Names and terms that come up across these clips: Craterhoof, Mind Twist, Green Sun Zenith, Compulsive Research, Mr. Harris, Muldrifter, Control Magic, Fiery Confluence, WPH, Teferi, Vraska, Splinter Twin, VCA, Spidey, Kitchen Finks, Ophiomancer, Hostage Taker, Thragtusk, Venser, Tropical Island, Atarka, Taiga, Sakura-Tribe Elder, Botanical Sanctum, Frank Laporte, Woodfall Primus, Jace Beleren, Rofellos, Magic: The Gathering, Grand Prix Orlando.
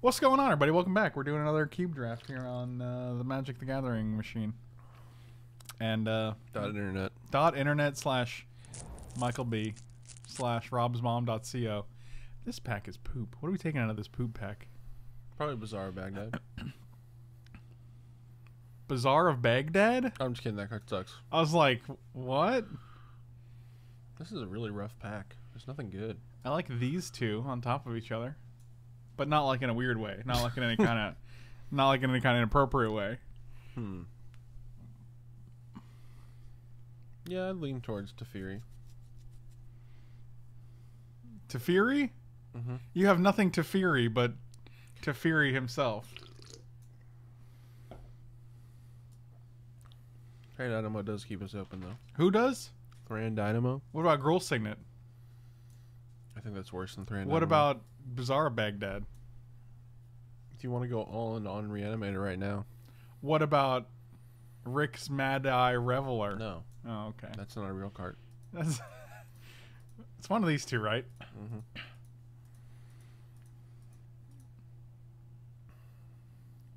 What's going on, everybody? Welcome back. We're doing another cube draft here on the Magic the Gathering machine. And .internet. .internet/MichaelB/RobsMom.co. This pack is poop. What are we taking out of this poop pack? Probably Bazaar of Baghdad. Bazaar of Baghdad? I'm just kidding. That card sucks. I was like, what? This is a really rough pack. There's nothing good. I like these two on top of each other, but not like in a weird way. Not like in any kind of, not like in any kind of inappropriate way. Hmm. Yeah, I'd lean towards Teferi. Teferi? Mm-hmm. You have nothing Teferi but Teferi himself. Grand Dynamo does keep us open, though. Who does? Grand Dynamo. What about Gruul Signet? I think that's worse than Thran Dynamo. What about Bazaar of Baghdad? Do you want to go all in on Reanimator right now? What about Rick's Mad Eye Reveler? No. Oh, okay. That's not a real card. That's it's one of these two, right? Mm-hmm.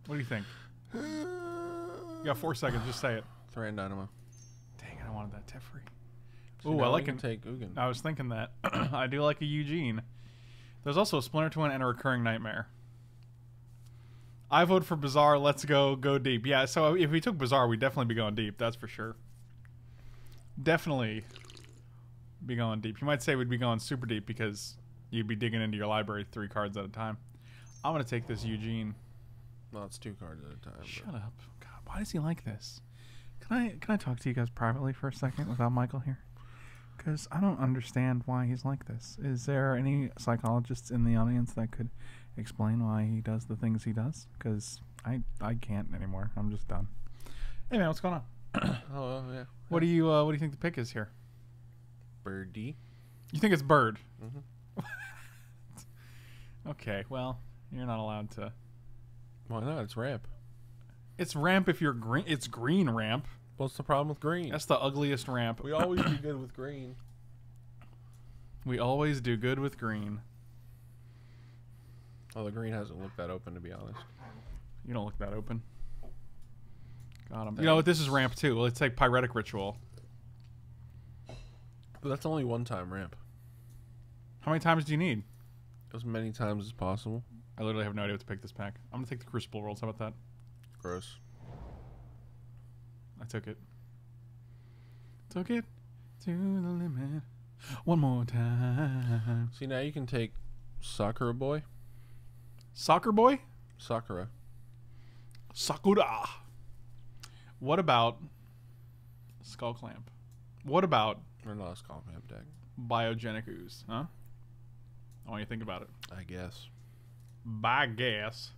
What do you think? You got 4 seconds. Just say it. Thran Dynamo. Dang it! I wanted that Teferi. So I like him. Take Ugin. I was thinking that. I do like a Ugin. There's also a Splinter Twin and a Recurring Nightmare. I vote for Bazaar. Let's go deep. Yeah, so if we took Bazaar, we'd definitely be going deep. That's for sure. Definitely be going deep. You might say we'd be going super deep because you'd be digging into your library 3 cards at a time. I'm going to take this Ugin. Well, it's 2 cards at a time. Shut up. God, why does he like this? Can I talk to you guys privately for a second without Michael here? Because I don't understand why he's like this. Is there any psychologists in the audience that could explain why he does the things he does? Because I can't anymore. I'm just done. Hey man, what's going on? Oh yeah. What do you think the pick is here? Birdie. You think it's bird? Mm-hmm. Okay. Well, you're not allowed to. Why not? It's ramp. It's ramp if you're green. It's green ramp. What's the problem with green? That's the ugliest ramp. We always do good with green. We always do good with green. Oh, the green hasn't looked that open, to be honest. You don't look that open. God, I'm. You know what? This is ramp too. Well, it's like Pyretic Ritual. But that's only one time ramp. How many times do you need? As many times as possible. I literally have no idea what to pick this pack. I'm gonna take the Crucible Worlds. How about that? Gross. I took it. Took it to the limit. One more time. See, now you can take Sakura Boy. Soccer Boy? Sakura. Sakura. What about Skull Clamp? What about... We're not a Skull Clamp deck. Biogenic Ooze, huh? I want you to think about it. I guess. By guess.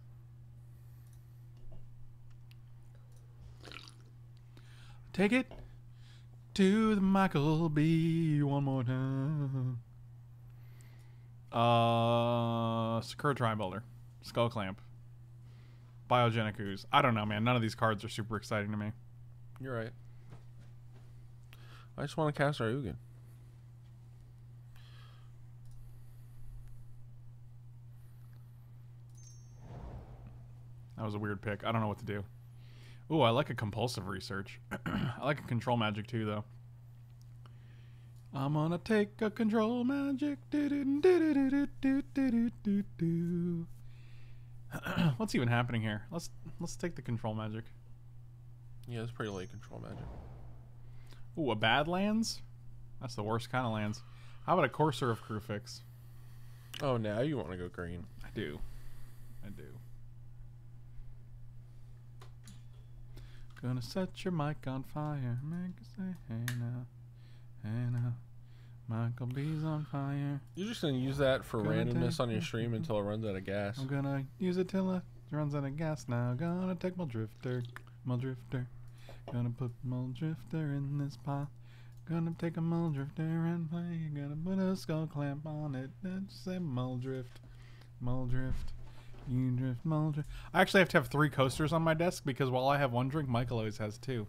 Take it to the Michael B one more time. Sakura-Tribe Elder, Skull Clamp, Biogenic Ooze. I don't know, man. None of these cards are super exciting to me. You're right. I just want to cast our Ugin. That was a weird pick. I don't know what to do. Ooh, I like a Compulsive Research. I like a Control Magic too, though. I'm gonna take a Control Magic. What's even happening here? Let's take the Control Magic. Yeah, it's pretty late Control Magic. Ooh, a Badlands? That's the worst kind of lands. How about a Courser of Crewfix? Oh, now you want to go green. I do. I do. Gonna set your mic on fire. Make it say, hey now, hey now. Michael B's on fire. You're just gonna use that for randomness on your stream until it runs out of gas. I'm gonna use it till it runs out of gas now. Gonna take Muldrifter, Muldrifter. Gonna put Muldrifter in this pot. Gonna take a Muldrifter and play. Gonna put a Skull Clamp on it. And just say Muldrift, Muldrift. You drift, Muldrift. I actually have to have 3 coasters on my desk because while I have 1 drink, Michael always has 2.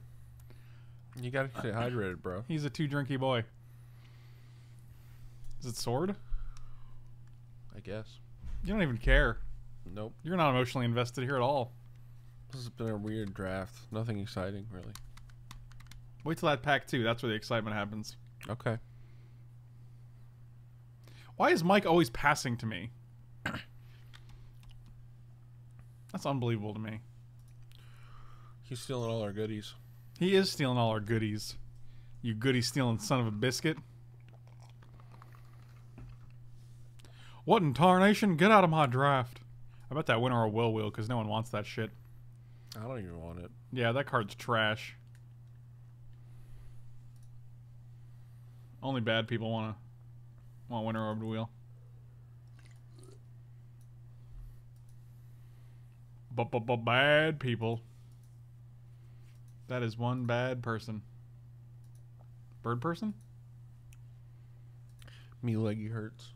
You gotta stay hydrated, bro. He's a 2-drinky boy. Is it sword? I guess. You don't even care. Nope. You're not emotionally invested here at all. This has been a weird draft. Nothing exciting, really. Wait till that pack two. That's where the excitement happens. Okay. Why is Mike always passing to me? That's unbelievable to me. He's stealing all our goodies. He is stealing all our goodies. You goodie-stealing son of a biscuit. What in tarnation? Get out of my draft. I bet that winner a will because no one wants that shit. I don't even want it. Yeah, that card's trash. Only bad people want Winter Orb to wheel. Bad people. That is one bad person. Bird person? Me leggy hurts.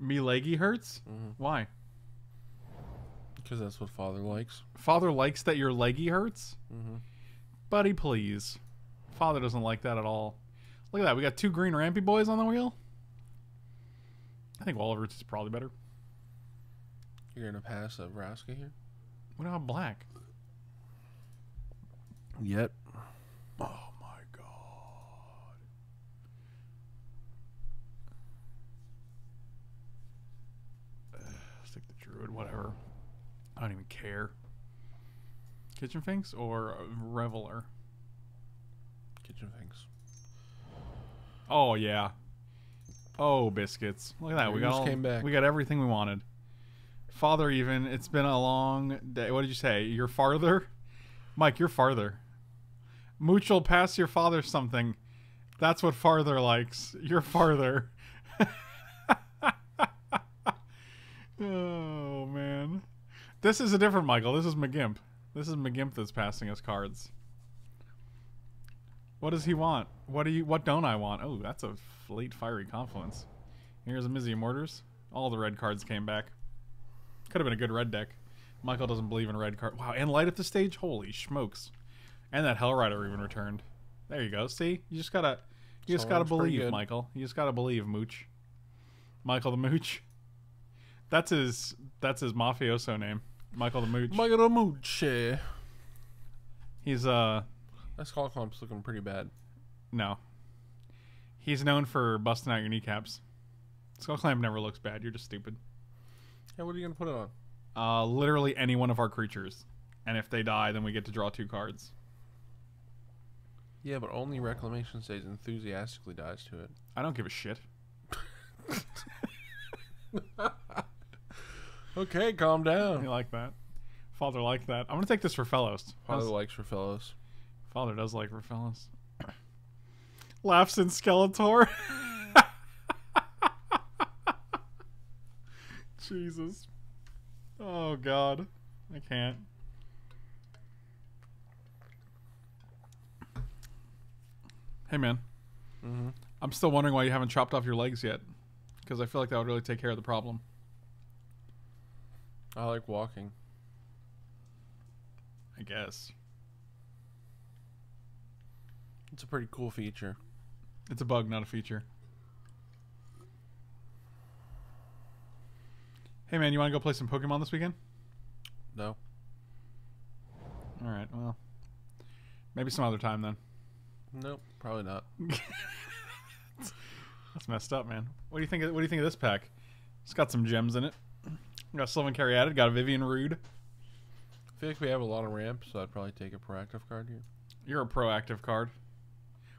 Me leggy hurts? Mm-hmm. Why? Because that's what father likes. Father likes that your leggy hurts? Mm-hmm. Buddy, please. Father doesn't like that at all. Look at that. We got two green rampy boys on the wheel. I think Waller's is probably better. You're going to pass a Vraska here? We don't have black. Yep. Oh, my God. Stick the Druid, whatever. I don't even care. Kitchen Finks or Reveler? Kitchen Finks. Oh, yeah. Oh, biscuits. Look at that. We got all, came back. We got everything we wanted. Father, even. It's been a long day. What did you say? You're farther? Mike, you're farther. Mooch will pass your father something. That's what farther likes. You're farther. Oh, man. This is a different Michael. This is McGimp. This is McGimp that's passing us cards. What does he want? What don't I want? Oh, that's a late fiery confluence. Here's a Mizzy Mortars. All the red cards came back. Could have been a good red deck. Michael doesn't believe in red card. Wow, and light up the stage. Holy smokes! And that Hellrider even returned. There you go. See, you just gotta believe, Michael. You just gotta believe, Mooch. Michael the Mooch. That's his mafioso name. Michael the Mooch. Michael the Mooch. He's that Skull Clamp's looking pretty bad. No. He's known for busting out your kneecaps. Skull Clamp never looks bad. You're just stupid. Yeah, what are you gonna put it on? Literally any one of our creatures, and if they die, then we get to draw two cards. Yeah, but only Reclamation Stage enthusiastically dies to it. I don't give a shit. Okay, calm down. You like that? Father liked that. I'm gonna take this Rofellos. Father likes Rofellos. Father does like Rofellos. Laughs in Skeletor. Jesus. Oh, God. I can't. Hey, man. Mm-hmm. I'm still wondering why you haven't chopped off your legs yet. Because I feel like that would really take care of the problem. I like walking. I guess. It's a pretty cool feature. It's a bug, not a feature. Hey, man, you want to go play some Pokemon this weekend? No. All right, well, maybe some other time then. Nope, probably not. That's messed up, man. What do you think? What do you think of this pack? It's got some gems in it. We got Sylvan Caryatid. Got a Vivian Reid. I feel like we have a lot of ramp, so I'd probably take a proactive card here. You're a proactive card.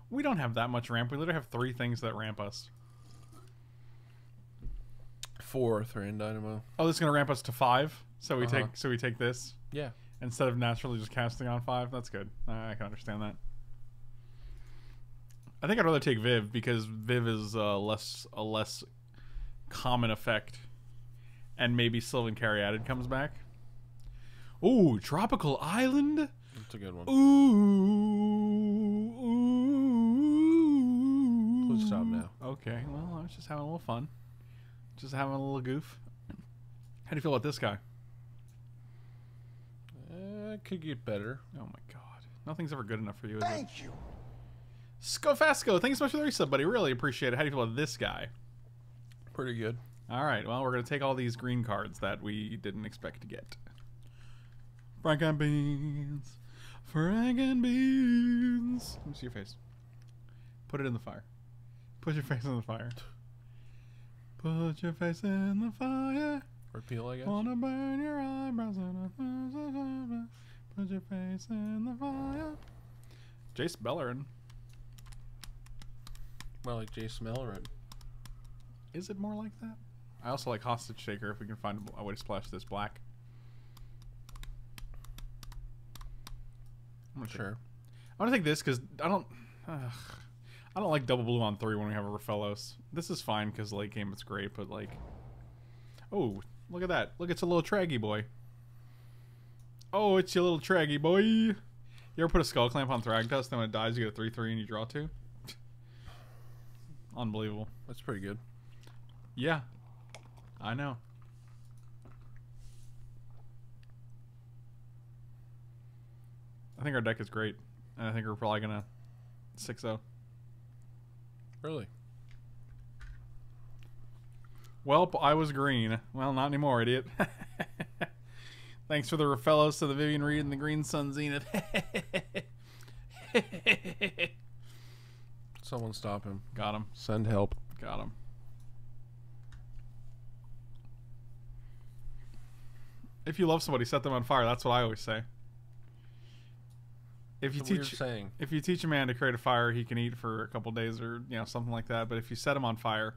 We don't have that much ramp. We literally have three things that ramp us. Four Thran Dynamo. Oh, this is gonna ramp us to five. So we take this. Yeah. Instead of naturally just casting on five, that's good. I can understand that. I think I'd rather take Viv because Viv is a less common effect, and maybe Sylvan Caryatid comes back. Ooh, Tropical Island. That's a good one. Ooh. Please stop now. Okay. Well, I was just having a little fun. Just having a little goof. How do you feel about this guy? Could get better. Oh my God. Nothing's ever good enough for you, is it? Thank you. Scofasco, thanks so much for the resub, buddy. Really appreciate it. How do you feel about this guy? Pretty good. All right, well, we're going to take all these green cards that we didn't expect to get. Frank and Beans. Frank and Beans. Let me see your face. Put it in the fire. Put your face in the fire. Put your face in the fire. Repeal, I guess. Wanna burn your eyebrows in a... Put your face in the fire. Jace Beleren. More like Jace Beleren. Is it more like that? I also like Hostage Taker if we can find a way to splash this black. I'm not sure. I want to take this because I don't like double blue on 3 when we have a Rofellos. This is fine because late game it's great, but like, oh look at that! Look, it's a little traggy boy. Oh, it's your little traggy boy. You ever put a Skull Clamp on Thragtusk? Then when it dies, you get a 3/3 and you draw 2. Unbelievable. That's pretty good. Yeah, I know. I think our deck is great, and I think we're probably gonna 6-0. Really? Welp, I was green. Well, not anymore, idiot. Thanks for the Rofellos to the Vivian Reid and the Green Sun Zenith. Someone stop him. Got him. Send help. Got him. If you love somebody, set them on fire. That's what I always say. If you teach a man to create a fire, he can eat for a couple days or you know something like that. But if you set him on fire,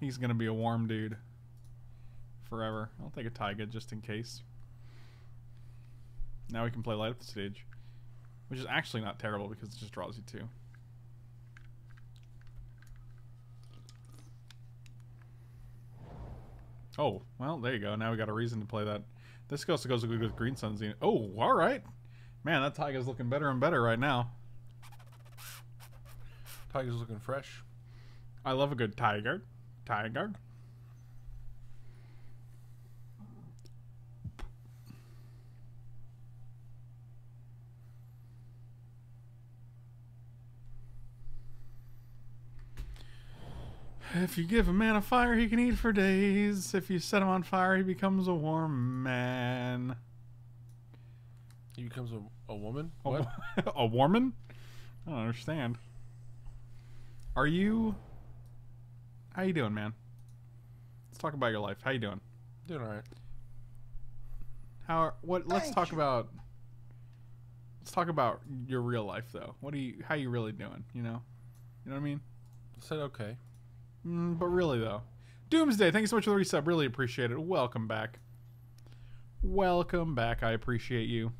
he's gonna be a warm dude forever. I'll take a Taiga just in case. Now we can play light up the stage, which is actually not terrible because it just draws you 2. Oh well, there you go. Now we got a reason to play that. This also goes good with Green Sun Zenith. Oh, all right. Man, that Taiga's looking better and better right now. Taiga's looking fresh. I love a good Taiga. Taiga. If you give a man a fire, he can eat for days. If you set him on fire, he becomes a warm man. He becomes a woman? What? A woman? I don't understand. Are you... How you doing, man? Let's talk about your life. How you doing? Doing all right. Let's talk about your real life, though. How you really doing, you know? You know what I mean? I said okay. But really, though. Doomsday, thank you so much for the resub. Really appreciate it. Welcome back. Welcome back. I appreciate you.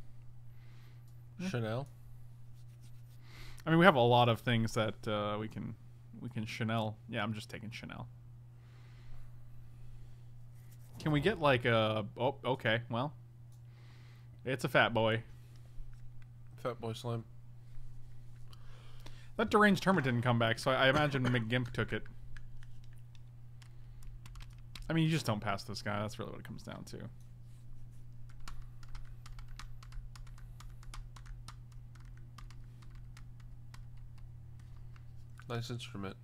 Chanel. I mean, we have a lot of things that we can Chanel. Yeah, I'm just taking Chanel. Can we get like a? Oh, okay. Well, it's a fat boy. Fat boy slim. That deranged hermit didn't come back, so I imagine McGimp took it. I mean, you just don't pass this guy. That's really what it comes down to. Nice instrument.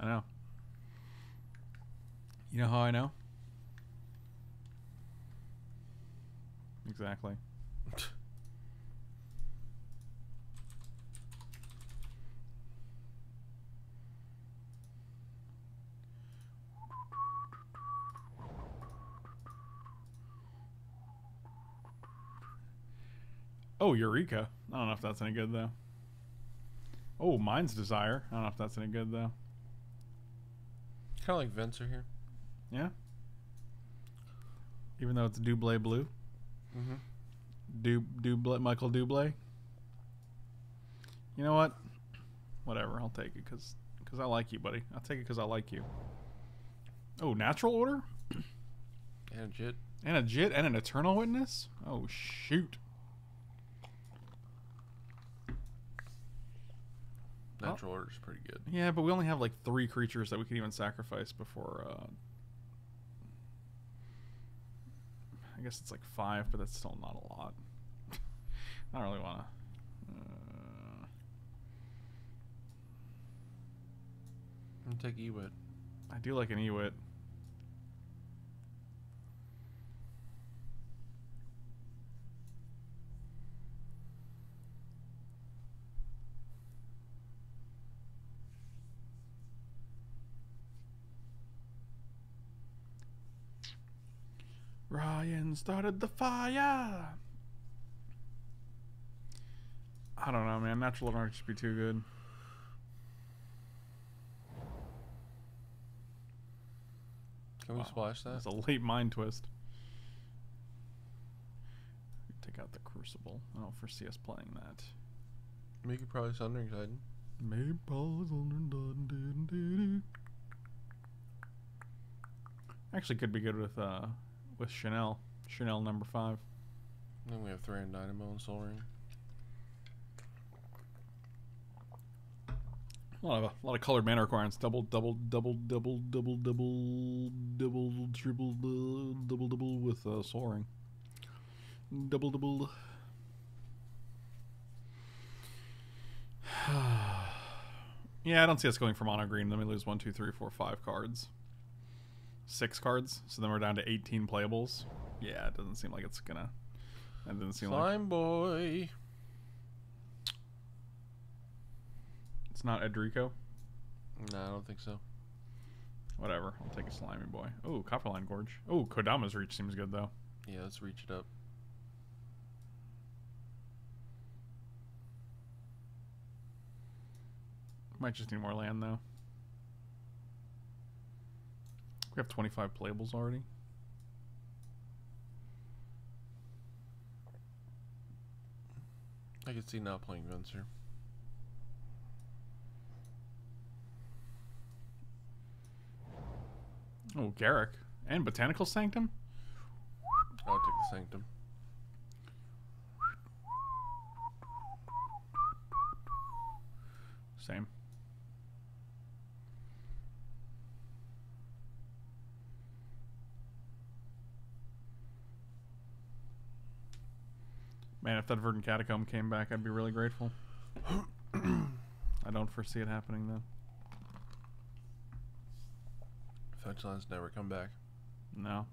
I know. You know how I know? Exactly. Oh, Eureka. I don't know if that's any good, though. Oh, Mind's Desire. I don't know if that's any good, though. Kind of like Venser here. Yeah? Even though it's Dublé Blue? Mm-hmm. Michael Dublé? You know what? Whatever, I'll take it because I like you, buddy. I'll take it because I like you. Oh, Natural Order? And a Jit. And a Jit and an Eternal Witness? Oh, shoot. Natural Order is pretty good. Yeah, but we only have like 3 creatures that we can even sacrifice before. I guess it's like 5, but that's still not a lot. I don't really want to. I'm gonna take Ewit. I do like an Ewit. Ryan started the fire. I don't know, man. Natural Order should be too good. Can we splash that? That's a late mind twist. Take out the Crucible. I don't foresee us playing that. We could probably Sundering Titan. Maybe probably Sundering Titan. Actually, could be good with Chanel. Chanel #5. And then we have Thran Dynamo and Sol Ring. A lot of colored mana requirements. Double, triple, double with Sol Ring. Double. Yeah, I don't see us going for mono green. Then we lose 1, 2, 3, 4, 5 cards. 6 cards, so then we're down to 18 playables. Yeah, it doesn't seem like it's gonna. It doesn't seem Slime like. Boy. It's not Edrico. No, I don't think so. Whatever, I'll take a slimy boy. Oh, Copperline Gorge. Oh, Kodama's Reach seems good though. Yeah, let's reach it up. Might just need more land though. We have 25 playables already. I could see not playing Venser. Oh, Garrick. And Botanical Sanctum? I'll take the Sanctum. Same. Man, if that Verdant Catacomb came back, I'd be really grateful. I don't foresee it happening, though. Fetchlands never come back. No.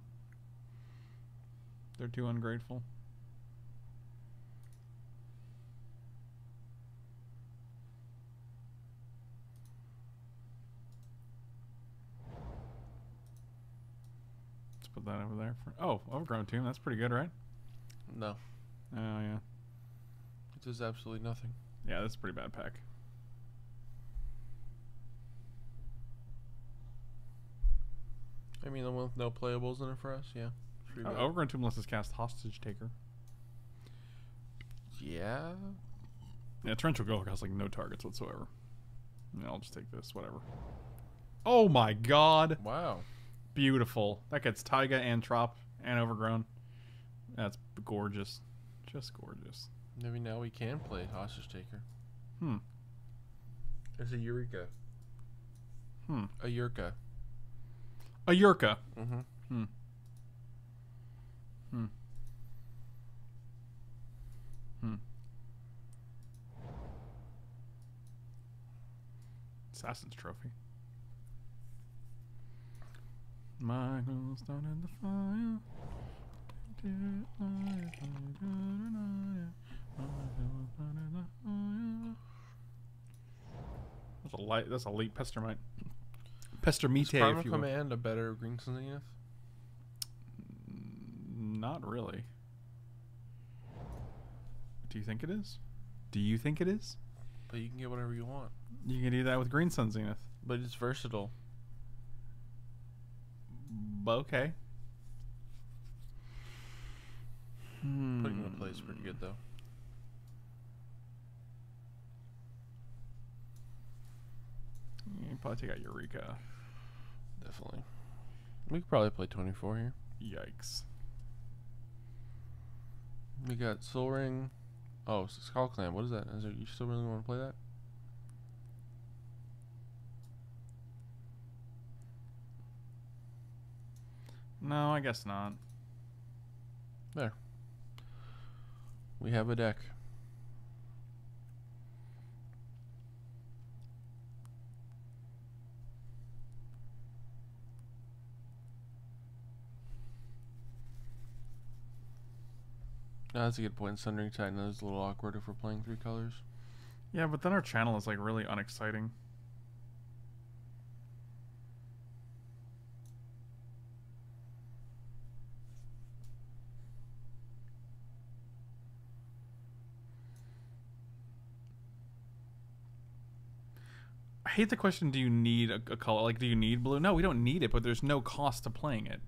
They're too ungrateful. Let's put that over there. For, oh, Overgrown Tomb. That's pretty good, right? No. Oh, yeah. It does absolutely nothing. Yeah, that's a pretty bad pack. I mean, the one with no playables in it for us, yeah. Overgrown Tomb lets us cast Hostage Taker. Yeah? Yeah, Torrential Gold has, like, no targets whatsoever. Yeah, I'll just take this, whatever. Oh, my God! Wow. Beautiful. That gets Taiga and Trop and Overgrown. That's gorgeous. Just gorgeous. Maybe now we can play Hostage Taker. Hmm. There's a Eureka. Hmm. A Eureka. A Eureka. Mm-hmm. Hmm. Hmm. Hmm. Assassin's Trophy. Michael started the fire. That's a late Pestermite. Pestermite, if you command a better Green Sun Zenith? Not really. Do you think it is? Do you think it is? But you can get whatever you want. You can do that with Green Sun Zenith. But it's versatile. Okay. Putting the place pretty good though. You can probably take out Eureka. Definitely. We could probably play 24 here. Yikes. We got Sol Ring. Oh, Skull Clamp. What is that? Is there, you still really want to play that? No, I guess not. There. We have a deck. No, that's a good point. Sundering Titan is a little awkward if we're playing three colors. Yeah, but then our channel is like really unexciting. I hate the question, do you need a color? Like, do you need blue? No, we don't need it, but there's no cost to playing it.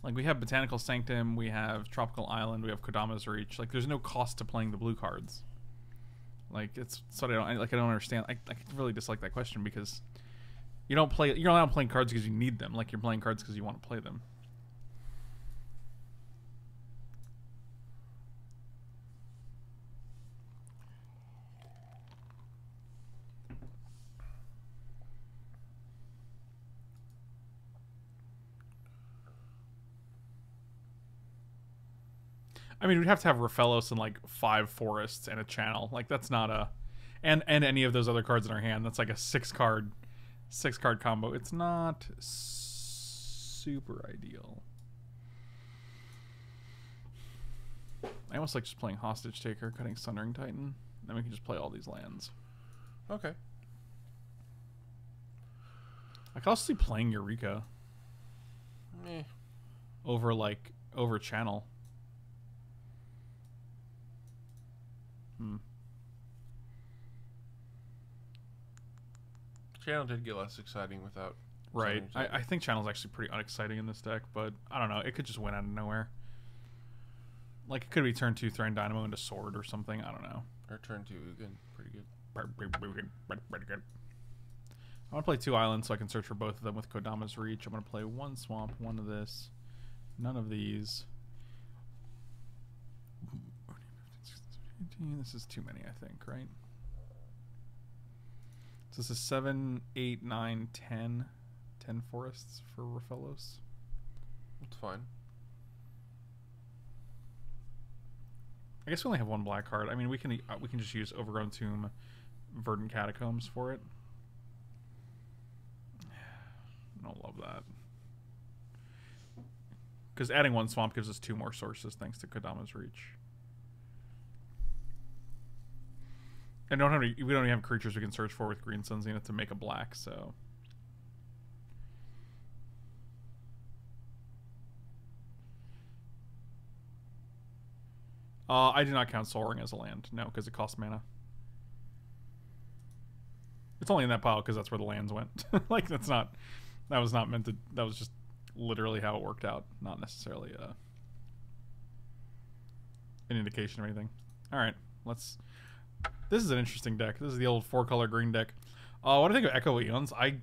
Like, we have Botanical Sanctum, we have Tropical Island, we have Kodama's Reach. Like, there's no cost to playing the blue cards. Like, it's sort of, like, I don't understand. I really dislike that question because you don't play, you're not playing cards because you need them. Like, you're playing cards because you want to play them. I mean, we'd have to have Rofellos and like 5 forests and a channel. Like that's not a, and any of those other cards in our hand. That's like a 6 card combo. It's not super ideal. I almost like just playing Hostage Taker, cutting Sundering Titan. Then we can just play all these lands. Okay. I could also see playing Eureka. Meh. Over channel. Channel did get less exciting without... Right. I think Channel's actually pretty unexciting in this deck, but I don't know. It could just win out of nowhere. Like, it could be turn 2 Thran Dynamo into Sword or something. I don't know. Or turn 2 Ugin. Pretty good. Pretty good. I want to play 2 islands so I can search for both of them with Kodama's Reach. I'm going to play 1 swamp, 1 of this. None of these. This is too many, I think, right? So this is 7, 8, 9, 10. 10 forests for Rofellos. That's fine. I guess we only have 1 black card. I mean, we can just use Overgrown Tomb, Verdant Catacombs for it. I don't love that. Because adding 1 swamp gives us 2 more sources thanks to Kodama's Reach. And we don't even have creatures we can search for with Green Sun Zenith to make a black, so... I do not count Sol Ring as a land, no, because it costs mana. It's only in that pile because that's where the lands went. Like, that's not... That was not meant to... That was just literally how it worked out. Not necessarily an indication or anything. Alright, let's... This is an interesting deck. This is the old 4-color green deck. What do you think of Echo Eons? I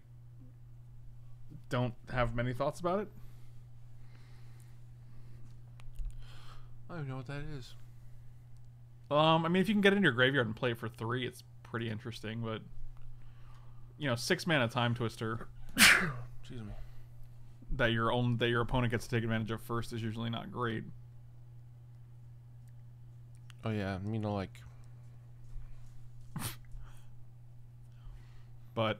don't have many thoughts about it. I don't even know what that is. I mean, if you can get into your graveyard and play it for 3, it's pretty interesting. But, you know, 6 mana Time Twister. Excuse me. That your opponent gets to take advantage of first is usually not great. Oh yeah, you know, like. But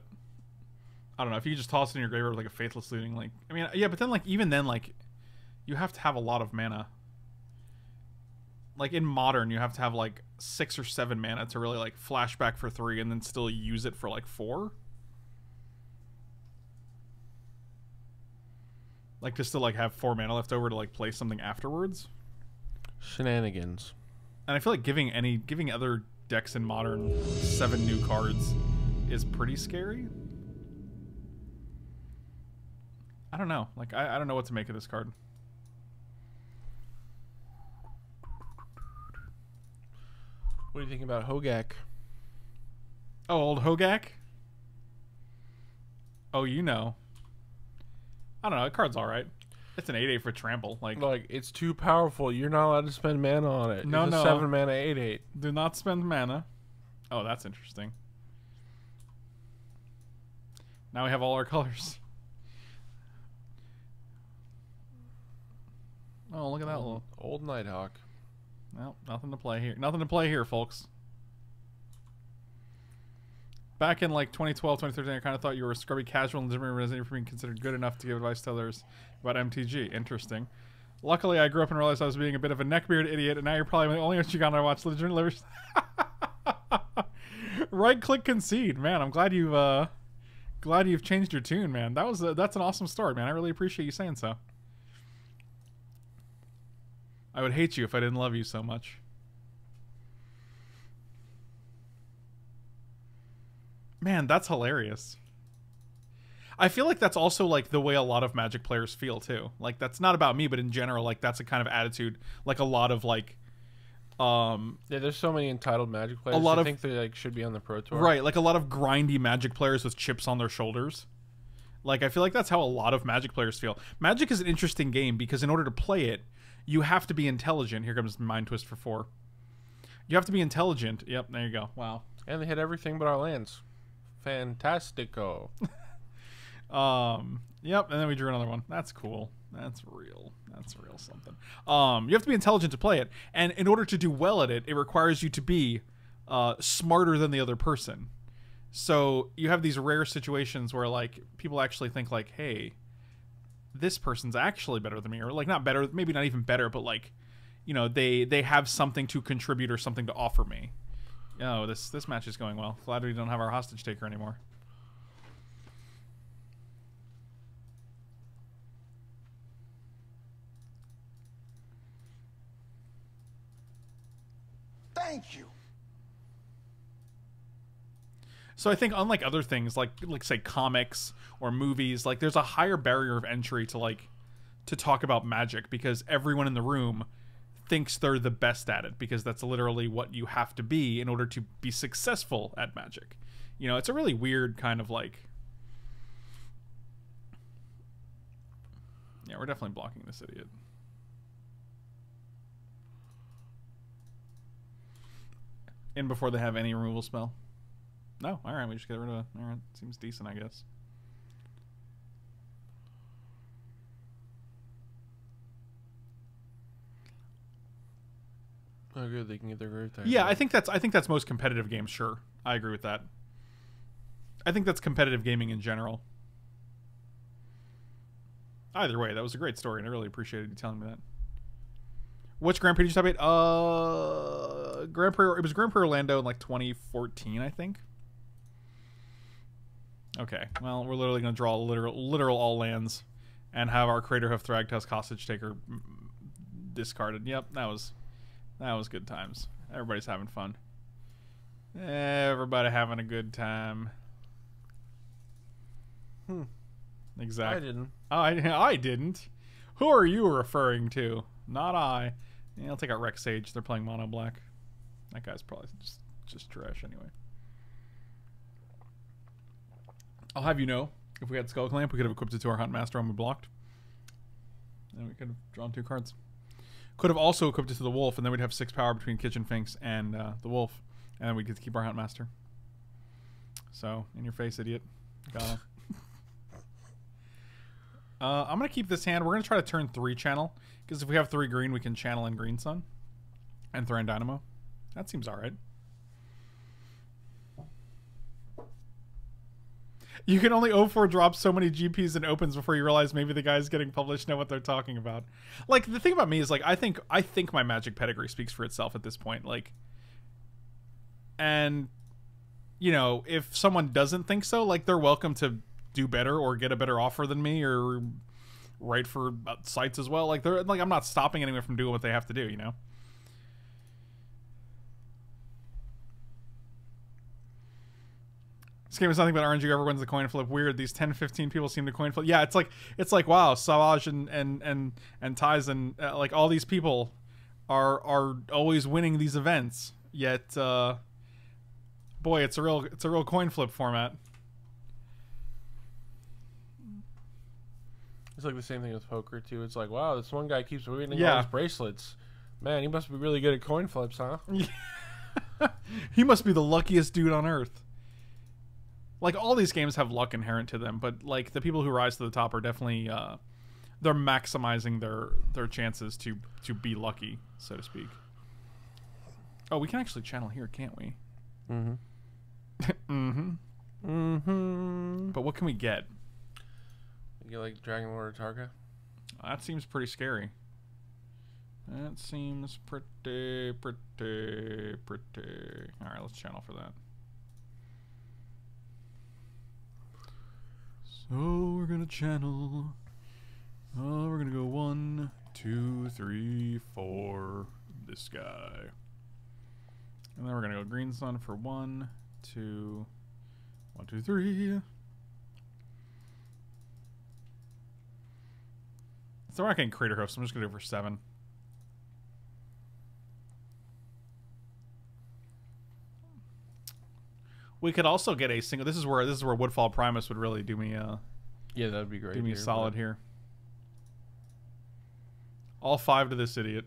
I don't know if you just toss it in your graveyard with like a Faithless Looting, like I mean, yeah. But then, like even then, like you have to have a lot of mana. Like in Modern, you have to have like 6 or 7 mana to really like flashback for 3, and then still use it for like 4. Like just to like have 4 mana left over to like play something afterwards. Shenanigans. And I feel like giving other decks in Modern 7 new cards is pretty scary. I don't know. Like, I don't know what to make of this card. What do you think about Hogak? Oh, old Hogak? Oh, you know. I don't know. The card's alright. It's an 8-8 for trample. Like it's too powerful. You're not allowed to spend mana on it. No, it's a 7-mana 8-8. Do not spend mana. Oh, that's interesting. Now we have all our colors. Oh, look at that little old Nighthawk. Well, nothing to play here. Nothing to play here, folks. Back in like 2012, 2013, I kind of thought you were a scrubby casual and didn't realize you were being considered good enough to give advice to others about MTG. Interesting. Luckily, I grew up and realized I was being a bit of a neckbeard idiot, and now you're probably the only Otsugan I watch Legend Livers. Right-click concede, man. I'm glad you've changed your tune, man. That was that's an awesome start, man. I really appreciate you saying so. I would hate you if I didn't love you so much. Man, that's hilarious. I feel like that's also like the way a lot of Magic players feel too. Like that's not about me, but in general, like that's a kind of attitude. Like a lot of like, yeah, there's so many entitled Magic players. A lot of think they like should be on the Pro Tour, right? Like a lot of grindy Magic players with chips on their shoulders. Like I feel like that's how a lot of Magic players feel. Magic is an interesting game because in order to play it, you have to be intelligent. Here comes Mind Twist for 4. You have to be intelligent. Yep, there you go. Wow. And they hit everything but our lands. Fantastico. Yep, and then we drew another one. That's cool. That's real. That's real something. You have to be intelligent to play it, and in order to do well at it, it requires you to be smarter than the other person. So you have these rare situations where like people actually think like, hey, this person's actually better than me, or like not better, maybe not even better, but like, you know, they have something to contribute or something to offer me. Oh, this match is going well. Glad we don't have our hostage taker anymore. Thank you. So I think unlike other things like say comics or movies, like there's a higher barrier of entry to like to talk about Magic because everyone in the room thinks they're the best at it because that's literally what you have to be in order to be successful at Magic. You know, it's a really weird kind of like, yeah, we're definitely blocking this idiot. In before they have any removal spell. No, all right, we just get rid of it. All right, seems decent, I guess. Oh, good, they can get their grave tag. Yeah, I think that's most competitive games. Sure, I agree with that. I think that's competitive gaming in general. Either way, that was a great story, and I really appreciated you telling me that. Which Grand Prix did you type it? Grand Prix. It was Grand Prix Orlando in like 2014, I think. Okay, well, we're literally gonna draw literal all lands, and have our Craterhoof Thragtusk Hostage Taker discarded. Yep, that was good times. Everybody's having fun. Everybody having a good time. Hmm. Exactly. I didn't. I didn't. Who are you referring to? Not I. Yeah, I'll take out Rex Sage. They're playing mono black. That guy's probably just trash anyway. I'll have you know, if we had Skull Clamp, we could have equipped it to our Hunt Master and we blocked. And we could have drawn 2 cards. Could have also equipped it to the Wolf, and then we'd have 6 power between Kitchen Finks and the Wolf. And then we could keep our Hunt Master. So, in your face, idiot. Got him. I'm going to keep this hand. We're going to try to turn 3 channel. Because if we have 3 green, we can channel in Green Sun and Thran Dynamo. That seems alright. You can only 0-4 drop so many GPs and opens before you realize maybe the guys getting published know what they're talking about. Like, the thing about me is, like, I think my Magic pedigree speaks for itself at this point. Like, and, you know, if someone doesn't think so, like, they're welcome to do better or get a better offer than me or... right for sites as well. Like they're like I'm not stopping anyone from doing what they have to do, you know. This game is nothing but RNG. Whoever wins the coin flip. Weird. These 10-15 people seem to coin flip. Yeah, it's like wow, Savage and Tyson, like all these people are always winning these events. Yet boy, it's a real coin flip format. It's like the same thing with poker too. It's like, wow, this one guy keeps winning all his bracelets. Man, he must be really good at coin flips, huh? He must be the luckiest dude on earth. Like all these games have luck inherent to them, but like the people who rise to the top are definitely they're maximizing their chances to be lucky, so to speak. Oh, we can actually channel here, can't we? Mm-hmm. Mm-hmm. Mm-hmm. But what can we get? You like Dragon Lord Targa? That seems pretty scary. That seems pretty. All right, let's channel for that. So we're gonna channel. We're gonna go 1, 2, 3, 4. This guy, and then we're gonna go Green Sun for 1, 2, 1, 2, 3. So I can Craterhoof, so I'm just gonna do it for 7. We could also get a single. This is where Woodfall Primus would really do me. Yeah, that would be great. Do me here, solid but... here. All 5 to this idiot.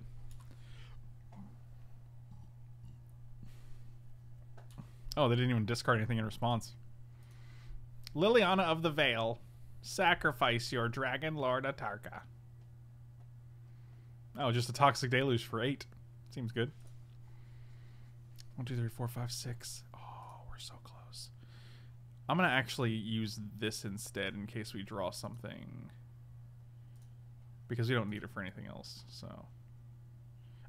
Oh, they didn't even discard anything in response. Liliana of the Veil, sacrifice your Dragon Lord Atarka. Oh, just a Toxic Deluge for 8. Seems good. 1, 2, 3, 4, 5, 6. So close. I'm gonna actually use this instead in case we draw something, because we don't need it for anything else. So,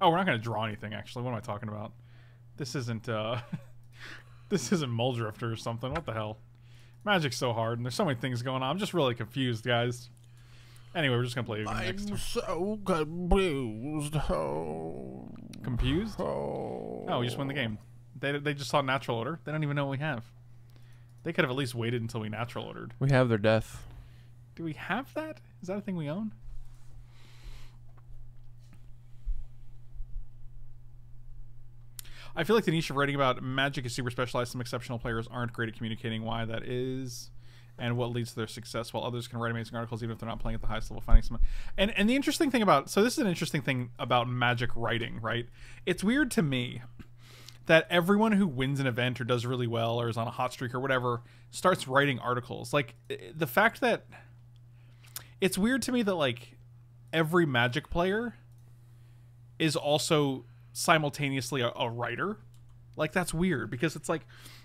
oh, we're not gonna draw anything actually. What am I talking about? This isn't this isn't Muldrifter or something. What the hell? Magic's so hard, and there's so many things going on. I'm just really confused, guys. Anyway, we're just gonna play Ugin next time. I'm so confused. Oh. Confused? Oh. Oh, we just win the game. They just saw Natural Order. They don't even know what we have. They could have at least waited until we Natural Ordered. We have their death. Do we have that? Is that a thing we own? I feel like the niche of writing about magic is super specialized. Some exceptional players aren't great at communicating why that is and what leads to their success, while others can write amazing articles even if they're not playing at the highest level, finding someone. And the interesting thing about... So this is an interesting thing about magic writing, right? It's weird to me that everyone who wins an event or does really well or is on a hot streak or whatever starts writing articles. Like, the fact that it's weird to me that like every Magic player is also simultaneously a writer. Like, that's weird, because it's like,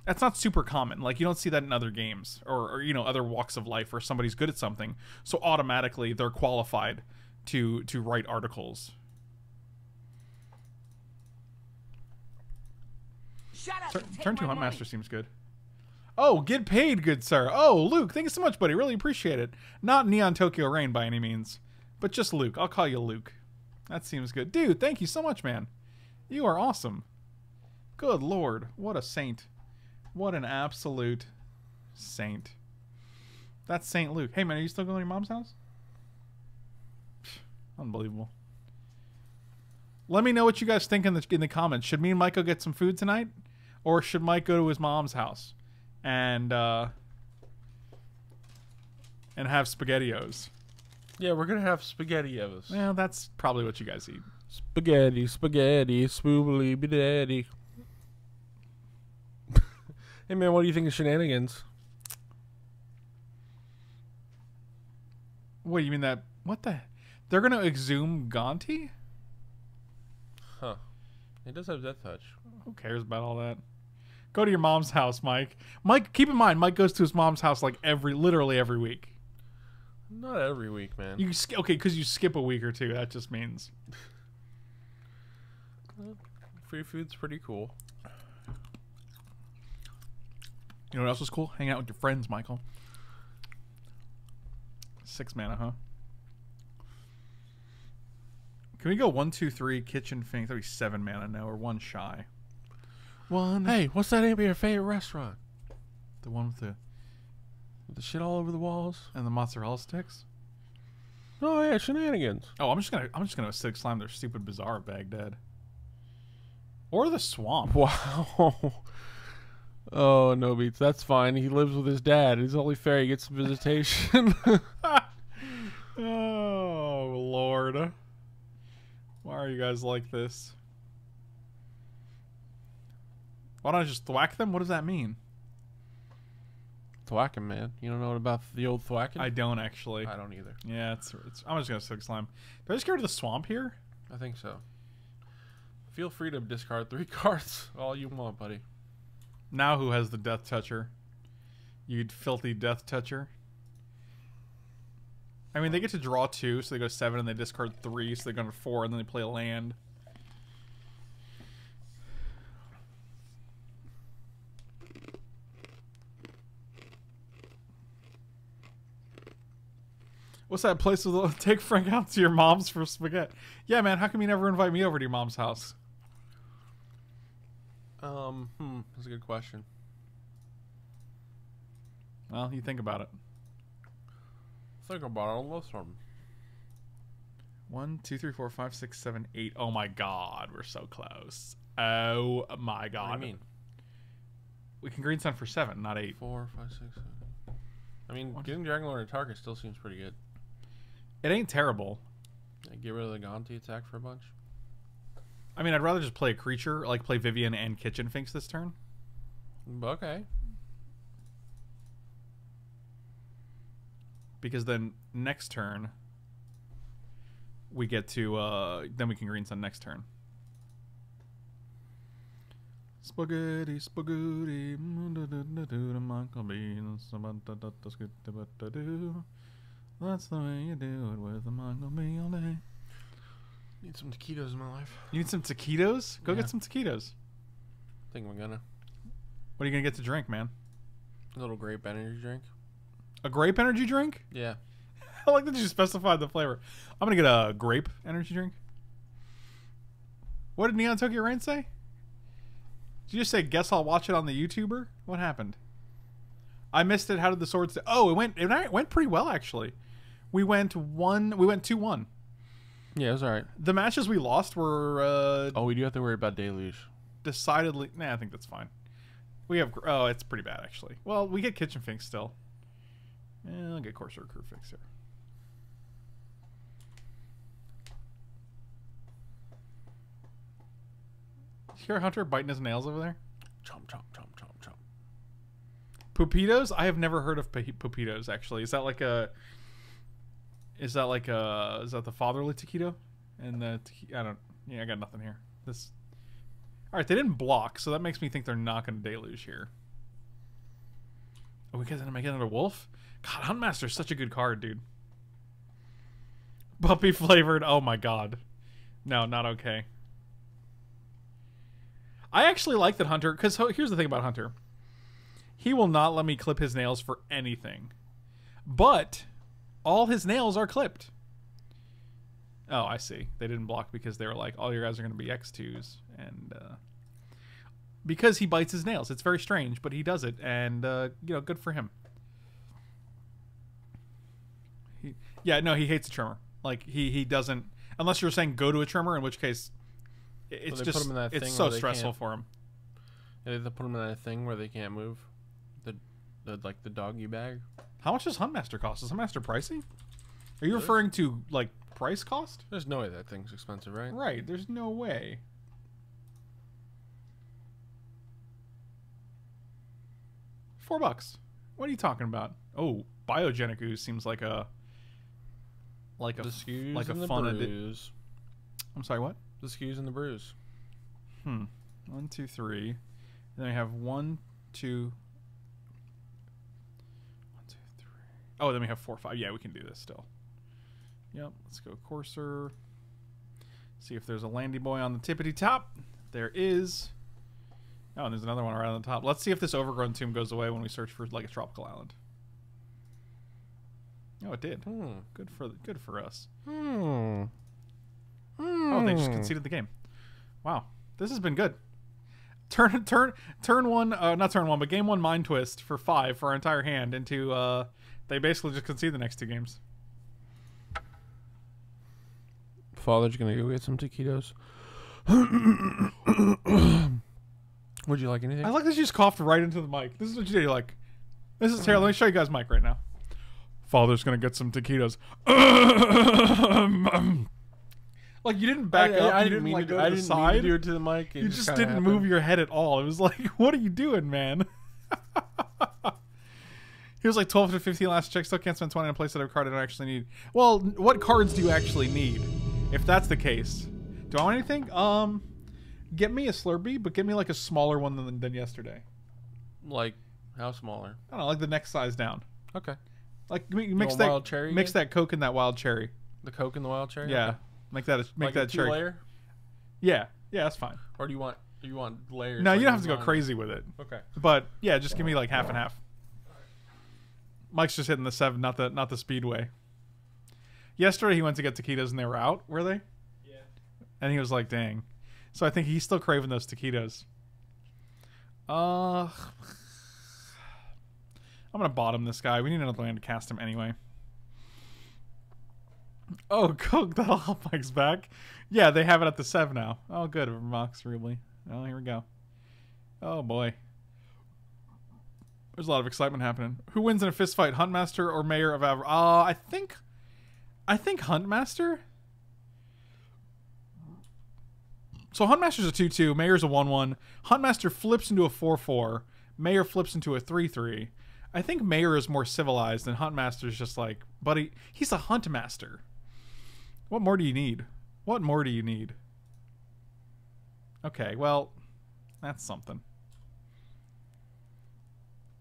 that's not super common. Like, you don't see that in other games or you know, other walks of life where somebody's good at something, so automatically they're qualified to write articles. Turn 2 Hunt Master seems good. Oh, get paid, good sir. Oh, Luke, thanks so much, buddy. Really appreciate it. Not Neon Tokyo Rain by any means, but just Luke. I'll call you Luke. That seems good. Dude, thank you so much, man. You are awesome. Good lord. What a saint. What an absolute saint. That's Saint Luke. Hey, man, are you still going to your mom's house? Unbelievable. Let me know what you guys think in the comments. Should me and Mike go get some food tonight? Or should Mike go to his mom's house and have SpaghettiOs? Yeah, we're going to have SpaghettiOs. Well, that's probably what you guys eat. Spaghetti, spaghetti, spoobly be daddy. Hey, man, what do you think of shenanigans? What, you mean that? What the? They're going to exhume Gonti? Huh. It does have death touch. Who cares about all that? Go to your mom's house, Mike. Mike, keep in mind, Mike goes to his mom's house like literally every week. Not every week, man. You okay? Because you skip a week or two. That just means free food's pretty cool. You know what else was cool? Hang out with your friends, Michael. 6 mana, huh? Can we go 1, 2, 3, Kitchen Finks? That'd be 7 mana now, or 1 shy. 1. Hey, what's that name of your favorite restaurant? The one with the shit all over the walls and the mozzarella sticks. Oh yeah, shenanigans. Oh, I'm just gonna acidic slime their stupid Bazaar of Baghdad. Or the swamp. Wow. Oh no, beats. That's fine. He lives with his dad. He's only fair. He gets some visitation. Oh Lord. Why are you guys like this? Why don't I just thwack them? What does that mean? Thwack them, man. You don't know about the old thwacking? I don't, actually. I don't either. Yeah, I'm just going to stick slime. Did I just get rid of the swamp here? I think so. Feel free to discard 3 cards all you want, buddy. Now who has the Death Toucher? You filthy Death Toucher. I mean, they get to draw 2, so they go 7, and they discard 3, so they go to 4, and then they play a land. What's that place that'll take Frank out to your mom's for spaghetti? Yeah, man, how come you never invite me over to your mom's house? That's a good question. Well, you think about it. Think about it. I'll love something. 1, 2, 3, 4, 5, 6, 7, 8. Oh my god, we're so close. Oh my god. What do you mean? We can green sun for 7, not 8. 4, 5, 6, 7. I mean, getting Dragonlord to target still seems pretty good. It ain't terrible. Yeah, get rid of the Gonti attack for a bunch. I mean, I'd rather just play a creature, like play Vivian and Kitchen Finks this turn. Okay. Because then next turn we get to then we can green sun next turn. Spaghetti, spaghetti. That's the way you do it with a mango meal all day. Need some taquitos in my life. You need some taquitos? Go get some taquitos. I think we're gonna. What are you gonna get to drink, man? A little grape energy drink. A grape energy drink? Yeah. I like that you specified the flavor. I'm going to get a grape energy drink. What did Neon Tokyo Rain say? Did you just say, guess I'll watch it on the YouTuber? What happened? I missed it. How did the swords do? Oh, it went pretty well, actually. We went 2-1. Yeah, it was all right. The matches we lost were... oh, we do have to worry about Deluge. Decidedly... Nah, I think that's fine. We have... Oh, it's pretty bad, actually. Well, we get Kitchen Finks still. Yeah, I'll get Corsair Crew Fix here. You hear Hunter biting his nails over there? Chomp, chomp, chomp, chomp, chomp. Pupitos? I have never heard of Pupitos, actually. Is that like a... Is that the fatherly taquito? And the... I don't... Yeah, I got nothing here. This... Alright, they didn't block, so that makes me think they're not going to deluge here. Are we going to make another wolf? God, Huntmaster's such a good card, dude. Puppy flavored. Oh my god. No, not okay. I actually like that Hunter, because here's the thing about Hunter. He will not let me clip his nails for anything. But all his nails are clipped. Oh, I see. They didn't block because they were like, all your guys are going to be X2s. And because he bites his nails. It's very strange, but he does it. And, you know, good for him. Yeah, no, he hates a trimmer. Like he doesn't, unless you're saying go to a trimmer, in which case it's just put him in that it's so stressful for him. Yeah, they put him in that thing where they can't move, like the doggy bag. How much does Huntmaster cost? Is Huntmaster pricey? Are you referring to like price cost? There's no way that thing's expensive, right? Right. There's no way. $4. What are you talking about? Oh, Biogenic Ooze seems like a. Like a fun addition. I'm sorry, what? The skews and the brews. 1, 2, 3. And then we have 1, 2. 1, 2, 3. Oh, then we have 4, 5. Yeah, we can do this still. Yep. Let's go Courser. See if there's a landy boy on the tippity top. There is. Oh, and there's another one right on the top. Let's see if this overgrown tomb goes away when we search for like a tropical island. Oh, it did. Good for us. Oh, they just conceded the game. Wow, this has been good. Turn one, not turn one, but game one mind twist for 5 for our entire hand into. They basically just concede the next 2 games. Father's gonna go get some taquitos. Would you like anything? I like that you just coughed right into the mic. This is what you do. You're like, this is terrible. Let me show you guys mic right now. Father's gonna get some taquitos. Like you didn't back up. You didn't mean like to go to the side. You to the mic. You just didn't move your head at all. It was like, what are you doing, man? He was like 12 to 15 last check. Still can't spend 20 on a place that I have a card I don't actually need. Well, what cards do you actually need? If that's the case, do I want anything? Get me a Slurpee, but get me like a smaller one than yesterday. Like how smaller? I don't know, like the next size down. Okay. Like mix that Coke and that wild cherry. The Coke and the wild cherry. Yeah, okay. make that cherry. Layer? Yeah, yeah, that's fine. Or do you want layers? No, like you don't have to go crazy with it. Okay. But yeah, just give me like half and half. Mike's just hitting the 7, not the speedway. Yesterday he went to get taquitos and they were out. Were they? Yeah. And he was like, "Dang." So I think he's still craving those taquitos. I'm gonna bottom this guy. We need another land to cast him anyway. Oh, Coke, that'll help Mike's back. Yeah, they have it at the 7 now. Oh, good, Mox Rubley. Oh, here we go. Oh boy, there's a lot of excitement happening. Who wins in a fist fight, Huntmaster or Mayor of Avar? I think Huntmaster. So Huntmaster's a 2/2. Mayor's a 1/1. Huntmaster flips into a 4/4. Mayor flips into a 3/3. I think Mayor is more civilized and Huntmaster's just like, buddy, he's a Huntmaster. What more do you need? What more do you need? Okay, well, that's something.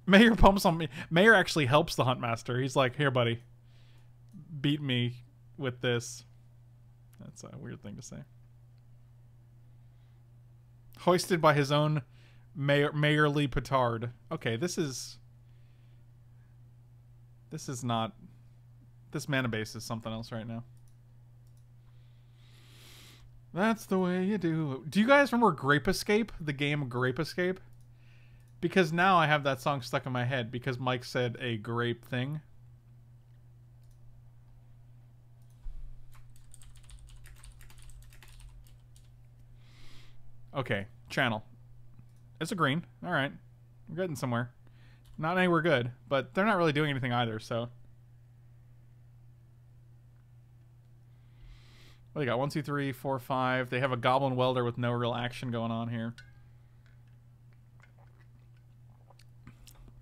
Mayor pumps on me. Mayor actually helps the Huntmaster. He's like, here, buddy, beat me with this. That's a weird thing to say. Hoisted by his own mayorly petard. Okay, this is... This is not... This mana base is something else right now. That's the way you do it. Do you guys remember Grape Escape? The game Grape Escape? Because now I have that song stuck in my head because Mike said a grape thing. Okay. Channel. It's a green. Alright. We're getting somewhere. Not anywhere good, but they're not really doing anything either, so. What do they got? 1, 2, 3, 4, 5. They have a Goblin Welder with no real action going on here.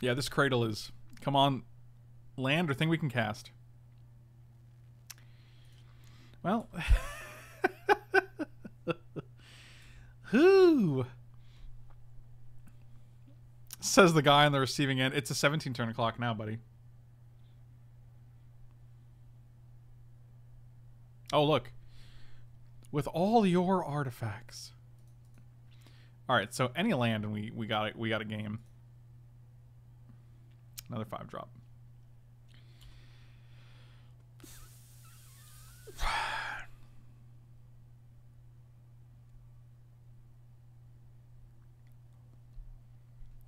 Yeah, this Cradle is... Come on, land or thing we can cast. Well. Whoo! Says the guy on the receiving end. It's a 17 turn clock now, buddy. Oh, look. With all your artifacts. Alright, so any land and we got a game. Another 5 drop.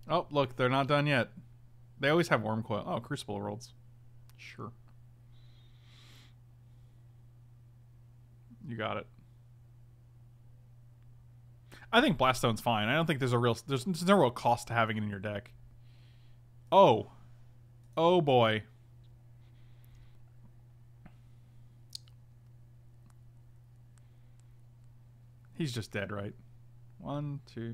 Oh, look, they're not done yet. They always have Worm Coil. Oh, Crucible Worlds. Sure. You got it. I think Blaststone's fine. I don't think there's no real cost to having it in your deck. Oh. Oh, boy. He's just dead, right? 1, 2,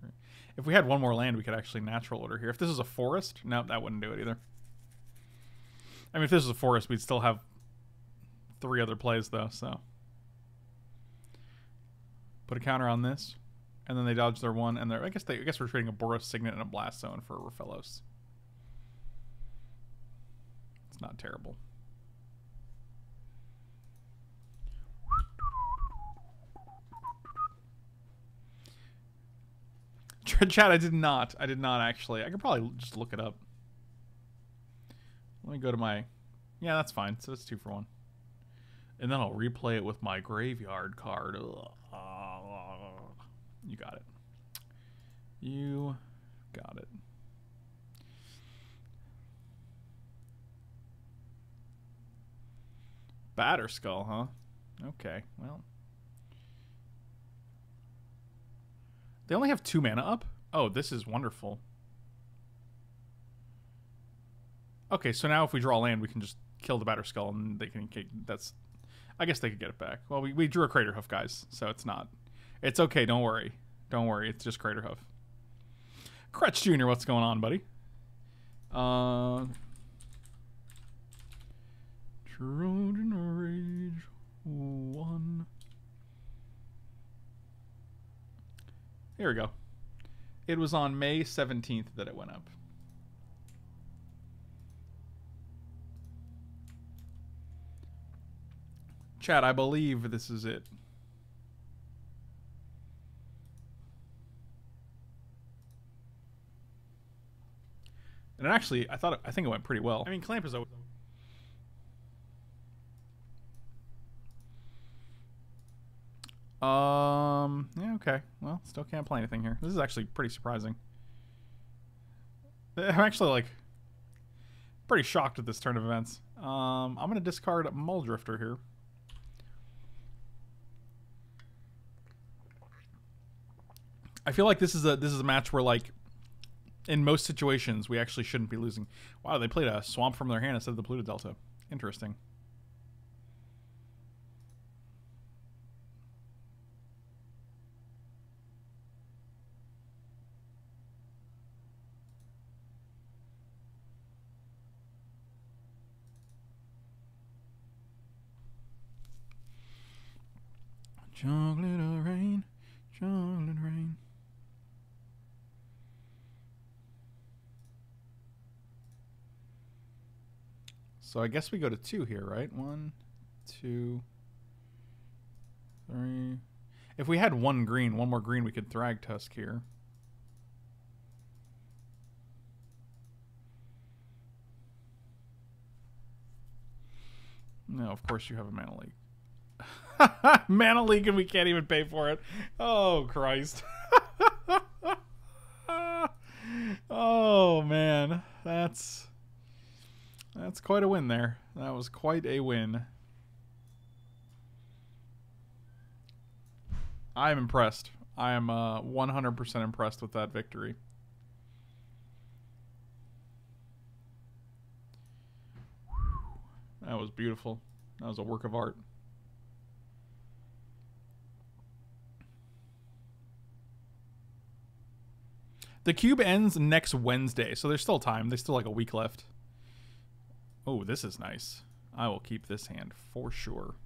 3. If we had one more land, we could actually natural order here. If this is a forest, no, that wouldn't do it either. I mean, if this is a forest, we'd still have 3 other plays, though, so. Put a counter on this, and then they dodge their 1, and I guess we're trading a Boros Signet and a Blast Zone for Rofellos. It's not terrible. Chat, I did not actually. I could probably just look it up. Let me go to my... Yeah, that's fine. So that's 2 for 1. And then I'll replay it with my graveyard card. Ugh. You got it. You got it. Batterskull, huh? Okay, well... They only have 2 mana up? Oh, this is wonderful. Okay, so now if we draw land, we can just kill the Batterskull and they can... That's... I guess they could get it back. Well, we drew a Craterhoof, guys, so it's not... It's okay, don't worry. Don't worry, it's just Craterhoof. Crutch Jr., what's going on, buddy? Trojan Rage 1... Here we go. It was on May 17th that it went up. Chat, I believe this is it. And actually, I think it went pretty well. I mean, Clamp is always... Yeah, okay. Well, still can't play anything here. This is actually pretty surprising. I'm actually, like, pretty shocked at this turn of events. I'm gonna discard Muldrifter here. I feel like this is a match where, like, in most situations we actually shouldn't be losing. Wow, they played a Swamp from their hand instead of the Polluted Delta. Interesting. Chocolate rain. So I guess we go to 2 here, right? 1, 2, 3. If we had one more green, we could Thragtusk here. No, of course you have a mana leak. Mana leak and we can't even pay for it. Oh Christ. Oh man, that's quite a win there. That was quite a win. I'm impressed. I am 100% impressed with that victory. That was beautiful. That was a work of art. The cube ends next Wednesday, so there's still time. There's still like a week left. Oh, this is nice. I will keep this hand for sure.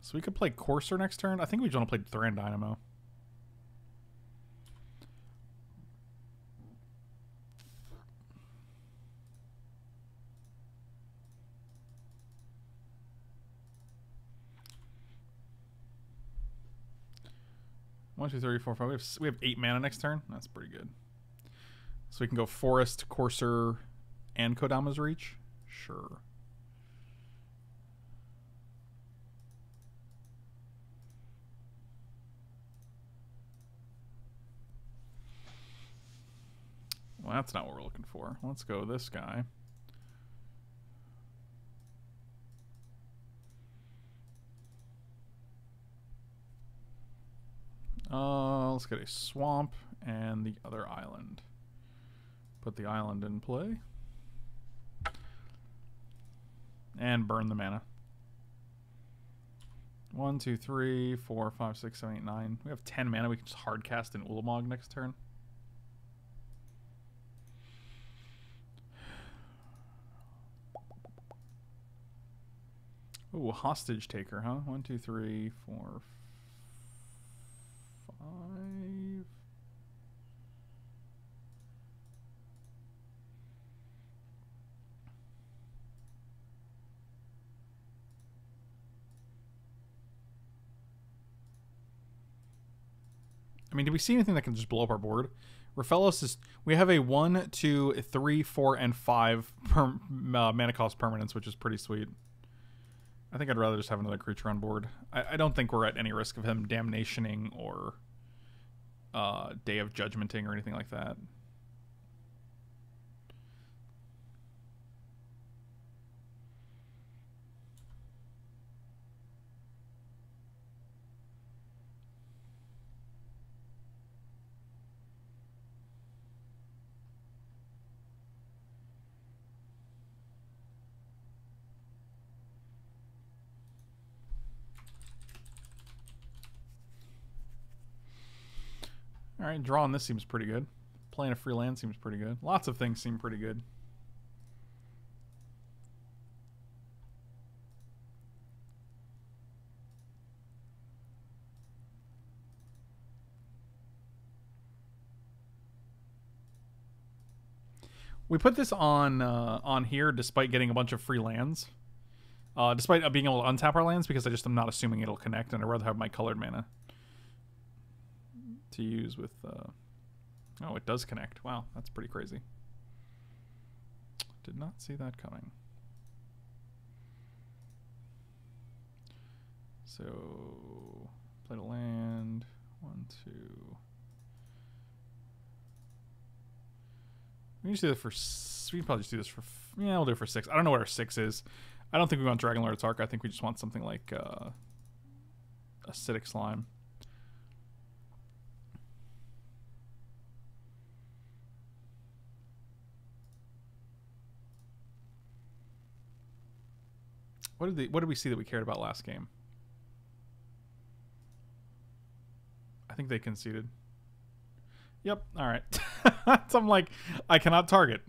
So we could play Courser next turn. I think we just want to play Thran Dynamo. One, two, three, four, five. We have 8 mana next turn. That's pretty good. So we can go Forest, Courser, and Kodama's Reach. Sure. Well, that's not what we're looking for. Let's go this guy. Let's get a swamp and the other island. Put the island in play. And burn the mana. 1, 2, 3, 4, 5, 6, 7, 8, 9. We have 10 mana. We can just hard cast an Ulamog next turn. Ooh, Hostage Taker, huh? 1, 2, 3, 4, 5. 5. I mean, do we see anything that can just blow up our board? Rofellos is... We have a 1, 2, 3, 4, and 5 mana cost permanence, which is pretty sweet. I think I'd rather just have another creature on board. I don't think we're at any risk of him damnationing or... Day of Judgmenting or anything like that. Alright, drawing this seems pretty good. Playing a free land seems pretty good. Lots of things seem pretty good. We put this on here despite getting a bunch of free lands. Despite being able to untap our lands, because I just am not assuming it'll connect, and I'd rather have my colored mana to use with... Oh, it does connect. Wow, that's pretty crazy. Did not see that coming. So, play to land. 1, 2... We usually do that for... We can probably just do this for... Yeah, we'll do it for 6. I don't know what our 6 is. I don't think we want Dragonlord Tark. I think we just want something like Acidic Slime. What did we see that we cared about last game? I think they conceded. Yep. All right. So I'm like, I cannot target.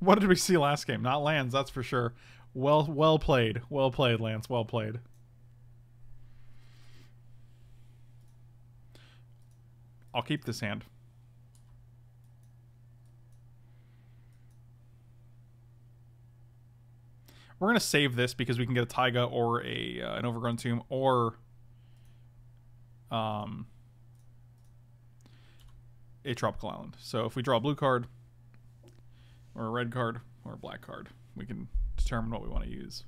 What did we see last game? Not lands, that's for sure. Well played. Well played, Lance. Well played. I'll keep this hand. We're going to save this because we can get a Taiga or a an Overgrown Tomb or a Tropical Island. So if we draw a blue card or a red card or a black card, we can determine what we want to use.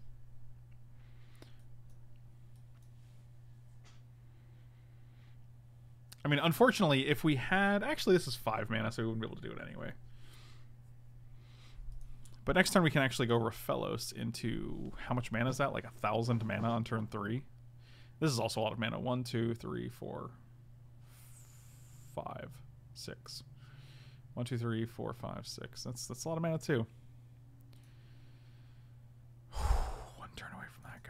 I mean, unfortunately, if we had... Actually, this is 5 mana, so we wouldn't be able to do it anyway. But next turn we can actually go Rofellos into... How much mana is that? Like 1,000 mana on turn 3? This is also a lot of mana. 1, 2, 3, 4, 5, 6. 1, 2, 3, 4, 5, 6. That's a lot of mana too. One turn away from that guy.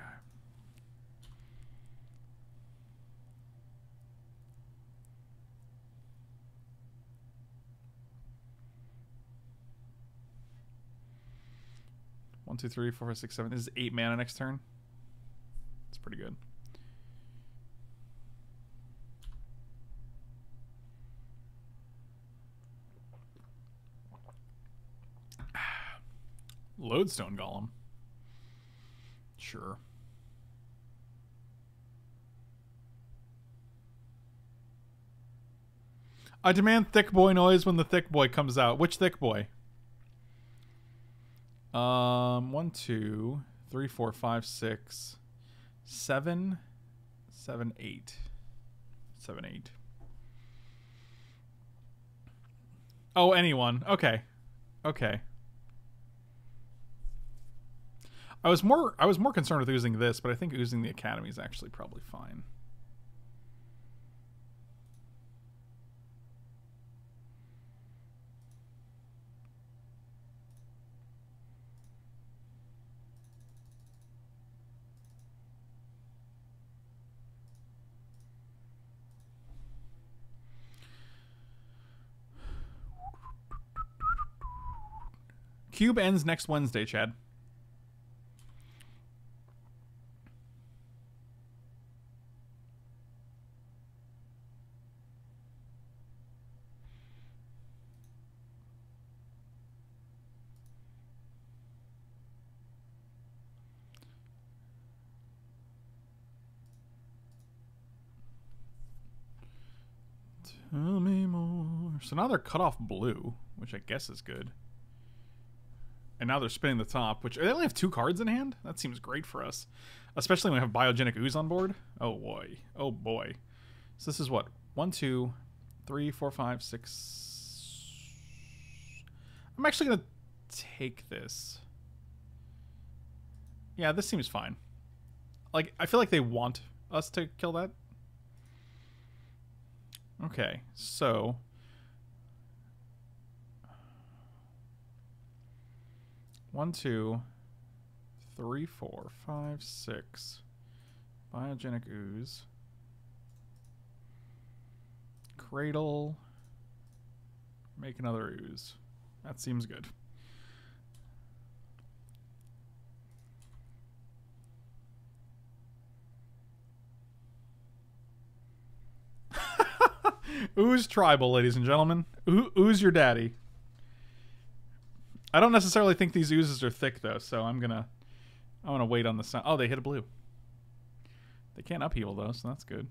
One, two, three, four, five, six, seven. This is 8 mana next turn. It's pretty good. Lodestone Golem. Sure. I demand thick boy noise when the thick boy comes out. Which thick boy? 1, 2, 3, 4, 5, 6, 7, 7, 8. 7, 8. Oh, anyone. Okay. Okay. I was more concerned with oozing this, but I think oozing the Academy is actually probably fine. Cube ends next Wednesday, Chad. Tell me more. So now they're cut off blue, which I guess is good. And now they're spinning the top, which... They only have 2 cards in hand? That seems great for us. Especially when we have Biogenic Ooze on board. Oh, boy. Oh, boy. So this is what? 1, 2, 3, 4, 5, 6... I'm actually going to take this. Yeah, this seems fine. Like, I feel like they want us to kill that. Okay, so... One, two, three, four, five, six. Biogenic Ooze. Cradle. Make another ooze. That seems good. Ooze tribal, ladies and gentlemen. Ooze your daddy. I don't necessarily think these oozes are thick though, so I wanna wait on the sound. Oh, they hit a blue. They can't upheaval though, so that's good.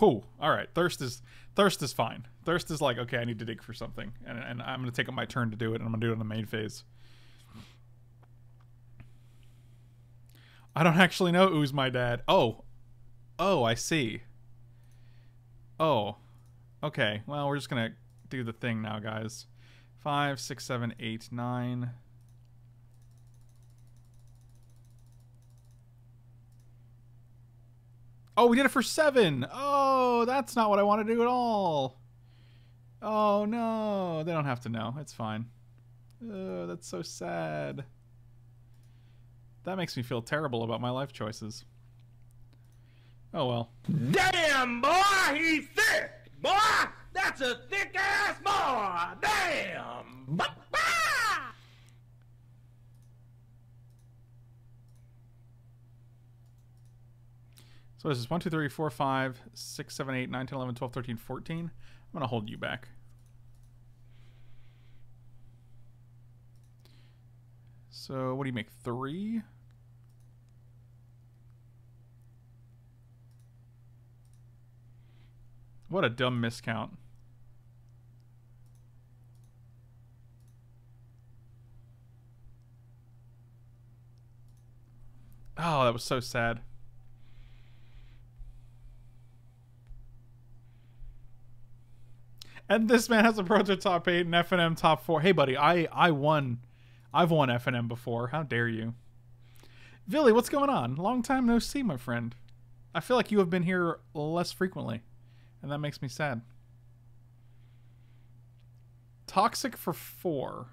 Oh, all right. Thirst is fine. Thirst is like, okay, I need to dig for something, and I'm gonna take up my turn to do it, and I'm gonna do it on the main phase. I don't actually know who's my dad. Oh, I see. Oh, okay. Well, we're just gonna do the thing now, guys. 5, 6, 7, 8, 9. Oh, we did it for 7. Oh, that's not what I want to do at all. Oh, no. They don't have to know. It's fine. Oh, that's so sad. That makes me feel terrible about my life choices. Oh, well. Damn, boy, he's thick. Boy, that's a thick-ass boy. Damn. So this is 1, 2, 3, 4, 5, 6, 7, 8, 9, 10, 11, 12, 13, 14. I'm going to hold you back. So what do you make? 3? What a dumb miscount. Oh, that was so sad. And this man has a Proto top 8 and FNM top 4. Hey, buddy, I won. I've won FNM before. How dare you? Villy, what's going on? Long time no see, my friend. I feel like you have been here less frequently, and that makes me sad. Toxic for 4.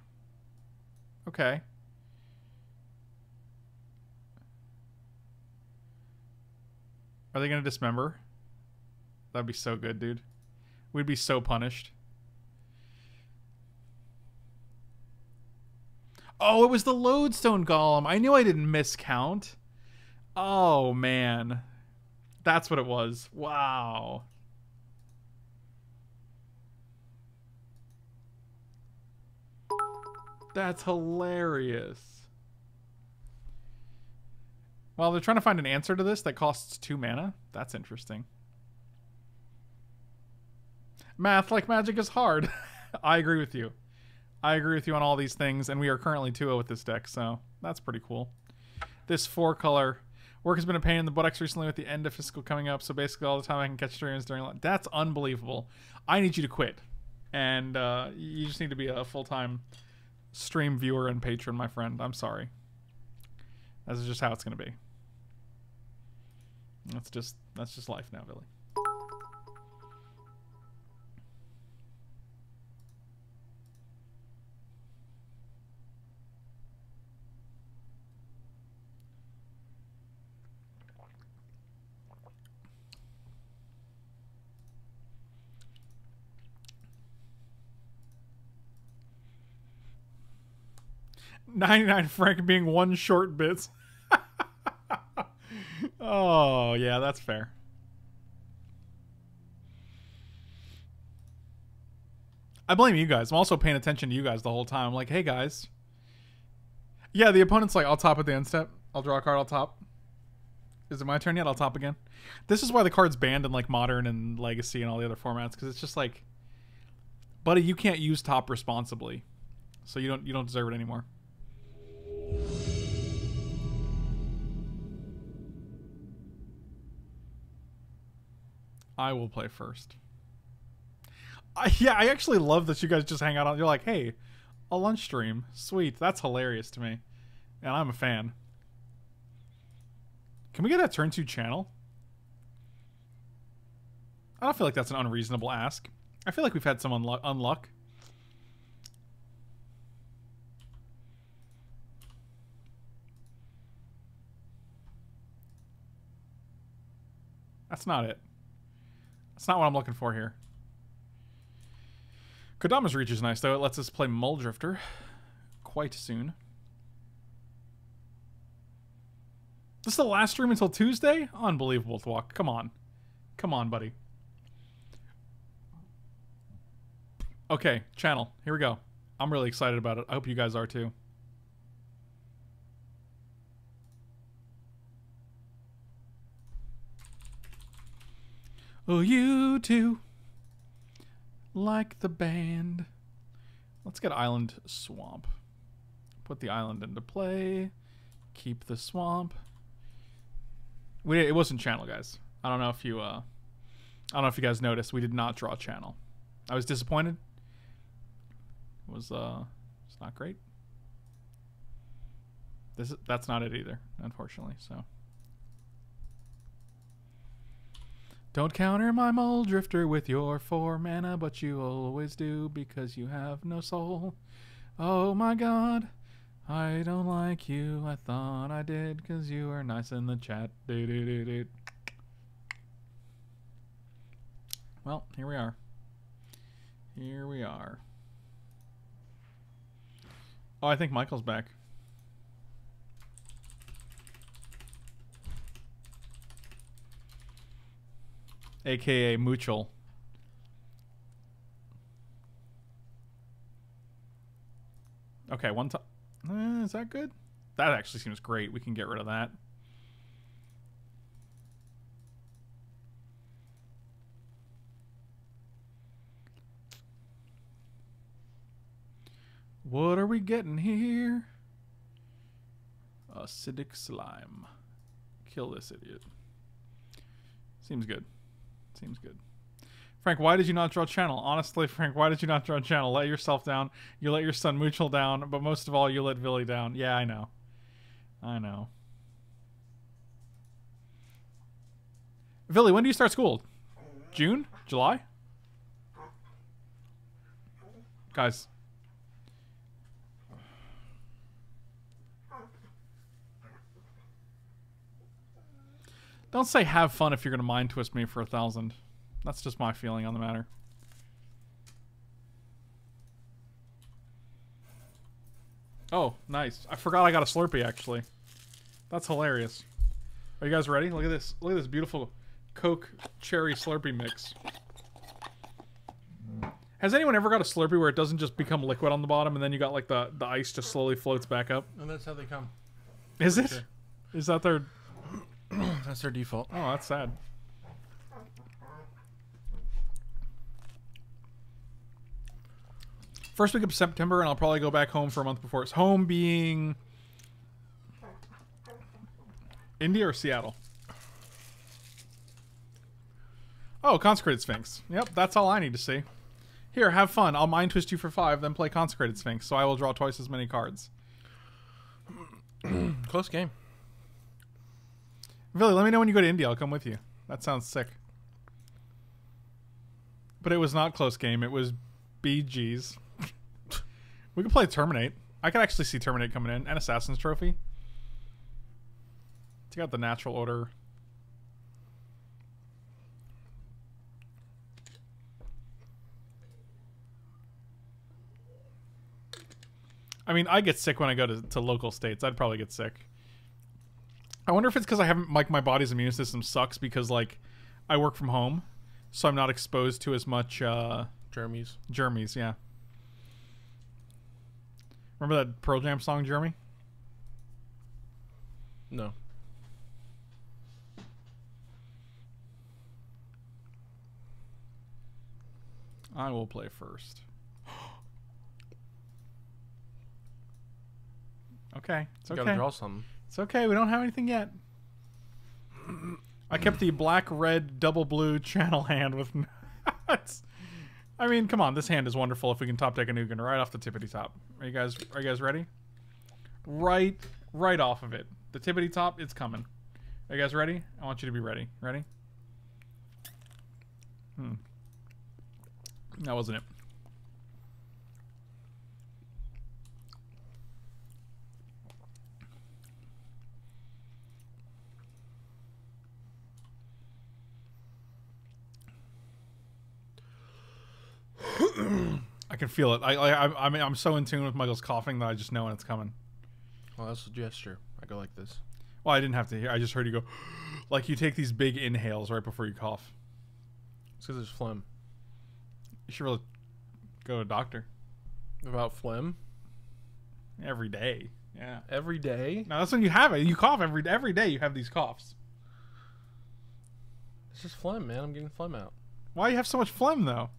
Okay. Are they going to dismember? That'd be so good, dude. We'd be so punished. Oh, it was the Lodestone Golem. I knew I didn't miscount. Oh, man. That's what it was. Wow. That's hilarious. Well, they're trying to find an answer to this that costs 2 mana. That's interesting. Math like magic is hard. I agree with you. I agree with you on all these things, and we are currently 2-0 with this deck, so that's pretty cool. This 4-color work has been a pain in the buttocks recently with the end of fiscal coming up, so basically all the time I can catch streams during lunch. That's unbelievable. I need you to quit, and you just need to be a full-time stream viewer and patron, my friend. I'm sorry. That's just how it's going to be. That's just life now, Billy. $99 franc being 1 short bits. Oh, yeah, that's fair. I blame you guys. I'm also paying attention to you guys the whole time. I'm like, hey, guys. Yeah, the opponent's like, I'll top at the end step. I'll draw a card, I'll top. Is it my turn yet? I'll top again. This is why the card's banned in, like, Modern and Legacy and all the other formats, because it's just like, buddy, you can't use top responsibly. So you don't deserve it anymore. I will play first. Yeah, I actually love that you guys just hang out on. You're like, hey, a lunch stream. Sweet. That's hilarious to me. And I'm a fan. Can we get that turn 2 channel? I don't feel like that's an unreasonable ask. I feel like we've had some unluck. That's not it. That's not what I'm looking for here. Kodama's Reach is nice, though. It lets us play Muldrifter, quite soon. This is the last stream until Tuesday? Unbelievable, Thwok. Come on. Come on, buddy. Okay, channel. Here we go. I'm really excited about it. I hope you guys are too. Oh, you too. Like the band. Let's get Island Swamp. Put the island into play. Keep the swamp. It wasn't channel, guys. I don't know if you guys noticed. We did not draw channel. I was disappointed. It was it's not great. That's not it either, unfortunately. So don't counter my Muldrifter with your 4 mana, but you always do because you have no soul. Oh my god, I don't like you. I thought I did because you were nice in the chat. Well, here we are. Here we are. Oh, I think Michael's back. AKA Moochel. Okay, one time. Is that good? That actually seems great. We can get rid of that. What are we getting here? Acidic slime. Kill this idiot. Seems good. Seems good. Frank, why did you not draw channel? Honestly, Frank, why did you not draw channel? Let yourself down. You let your son Moochel down, but most of all, you let Villy down. Yeah, I know. I know. Villy, when do you start school? June? July? Guys. Don't say have fun if you're going to mind twist me for 1,000. That's just my feeling on the matter. Oh, nice. I forgot I got a Slurpee, actually. That's hilarious. Are you guys ready? Look at this. Look at this beautiful Coke Cherry Slurpee mix. Has anyone ever got a Slurpee where it doesn't just become liquid on the bottom and then you got like the ice just slowly floats back up? And that's how they come. Is it? Sure. Is that their... That's their default. Oh, that's sad. First week of September, and I'll probably go back home for a month before it's home being... India or Seattle? Oh, Consecrated Sphinx. Yep, that's all I need to see. Here, have fun. I'll mind twist you for 5, then play Consecrated Sphinx, so I will draw twice as many cards. Close game. Villy, let me know when you go to India. I'll come with you. That sounds sick. But it was not close game. It was BG's. We could play Terminate. I could actually see Terminate coming in. And Assassin's Trophy. Take out the Natural Order. I mean, I get sick when I go to local states. I'd probably get sick. I wonder if it's because I haven't, like, my body's immune system sucks because, like, I work from home, so I'm not exposed to as much, Germies. Germies, yeah. Remember that Pearl Jam song, Jeremy? No. I will play first. Okay, it's okay. You gotta draw something. It's okay, we don't have anything yet. I kept the black, red, double blue channel hand with nuts. I mean, come on, this hand is wonderful if we can top deck a Ugin right off the tippity top. Are you guys ready? Right off of it. The tippity top, it's coming. Are you guys ready? I want you to be ready. Ready? That wasn't it. I can feel it. I mean, I'm so in tune with Michael's coughing that I just know when it's coming. Well, that's a gesture. I go like this. Well, I didn't have to hear. I just heard you go, like you take these big inhales right before you cough. It's because there's phlegm. You should really go to a doctor. About phlegm? Every day. Yeah. Every day? No, that's when you have it. You cough every day. You have these coughs. It's just phlegm, man. I'm getting phlegm out. Why do you have so much phlegm, though?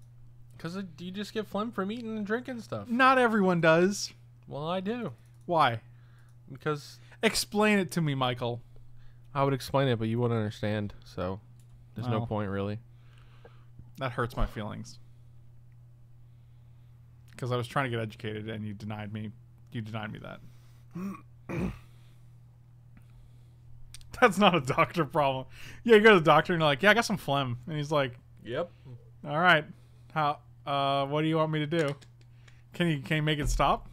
Because you just get phlegm from eating and drinking stuff. Not everyone does. Well, I do. Why? Because... Explain it to me, Michael. I would explain it, but you wouldn't understand, so there's no point, really. That hurts my feelings. Because I was trying to get educated, and you denied me. You denied me that. That's not a doctor problem. Yeah, you go to the doctor, and you're like, yeah, I got some phlegm. And he's like... Yep. All right. How? What do you want me to do? Can you make it stop?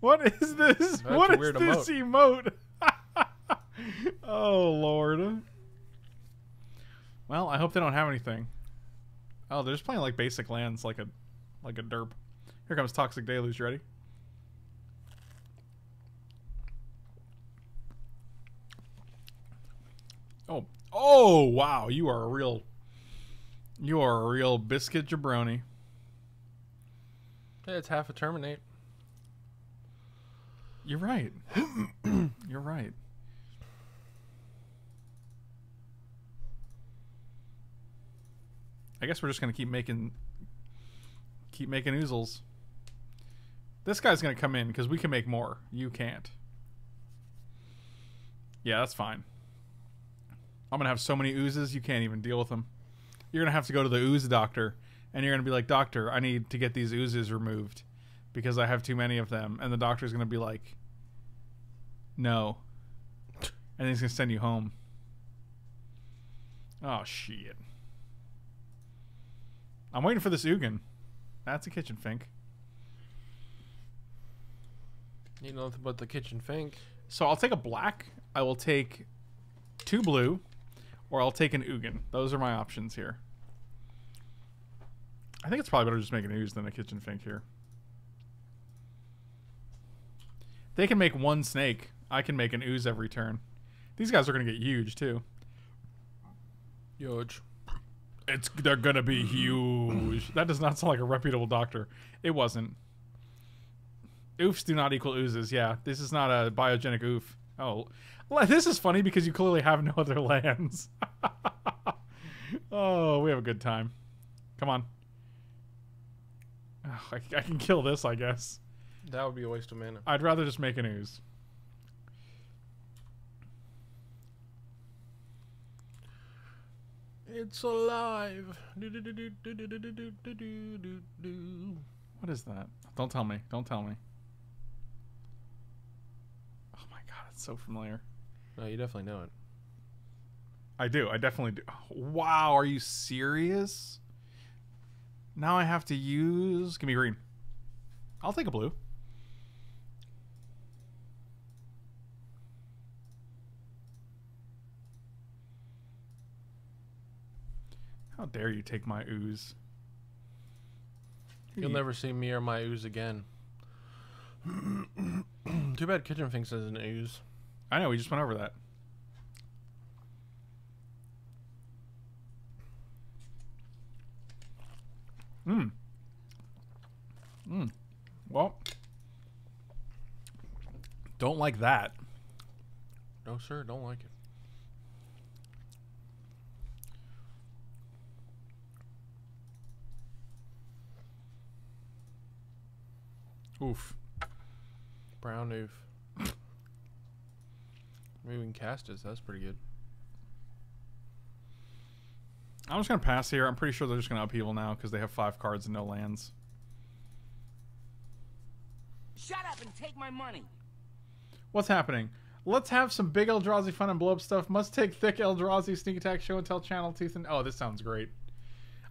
What is this? That's what is this emote? Oh, Lord. Well, I hope they don't have anything. Oh, they're just playing like basic lands, like a derp. Here comes Toxic Deluge. You ready? Oh. Oh, wow. You are a real biscuit jabroni. Yeah, it's half a terminate. You're right. You're right. I guess we're just gonna keep making oozles. This guy's gonna come in because we can make more. You can't. Yeah, that's fine. I'm gonna have so many oozes you can't even deal with them. You're gonna have to go to the ooze doctor, and you're gonna be like, "Doctor, I need to get these oozes removed because I have too many of them." And the doctor's gonna be like, "No," and he's gonna send you home. Oh shit. I'm waiting for this Ugin. That's a kitchen fink. You know nothing but the kitchen fink. So I'll take a black. I will take 2 blue. Or I'll take an Ugin. Those are my options here. I think it's probably better just make an ooze than a kitchen fink here. They can make 1 snake. I can make an ooze every turn. These guys are going to get huge too. Huge. They're gonna be huge. That does not sound like a reputable doctor. It wasn't. Oofs do not equal oozes. Yeah, this is not a biogenic oof. Oh, this is funny because you clearly have no other lands. Oh, we have a good time. Come on. Oh, I can kill this, I guess. That would be a waste of mana. I'd rather just make an ooze. It's alive. What is that? Don't tell me. Don't tell me. Oh my god, it's so familiar. No, you definitely know it. I do. I definitely do. Wow, are you serious? Now I have to use... Give me green. I'll take a blue. How dare you take my ooze? You'll never see me or my ooze again. Too bad Kitchen Finks is an ooze. I know, we just went over that. Mmm. Mmm. Well. Don't like that. No, sir, don't like it. Oof. Brown oof. Maybe we can cast this. That's pretty good. I'm just going to pass here. I'm pretty sure they're just going to upheaval now because they have 5 cards and no lands. Shut up and take my money. What's happening? Let's have some big Eldrazi fun and blow up stuff. Must take thick Eldrazi, sneak attack, show and tell, channel teeth, and... Oh, this sounds great.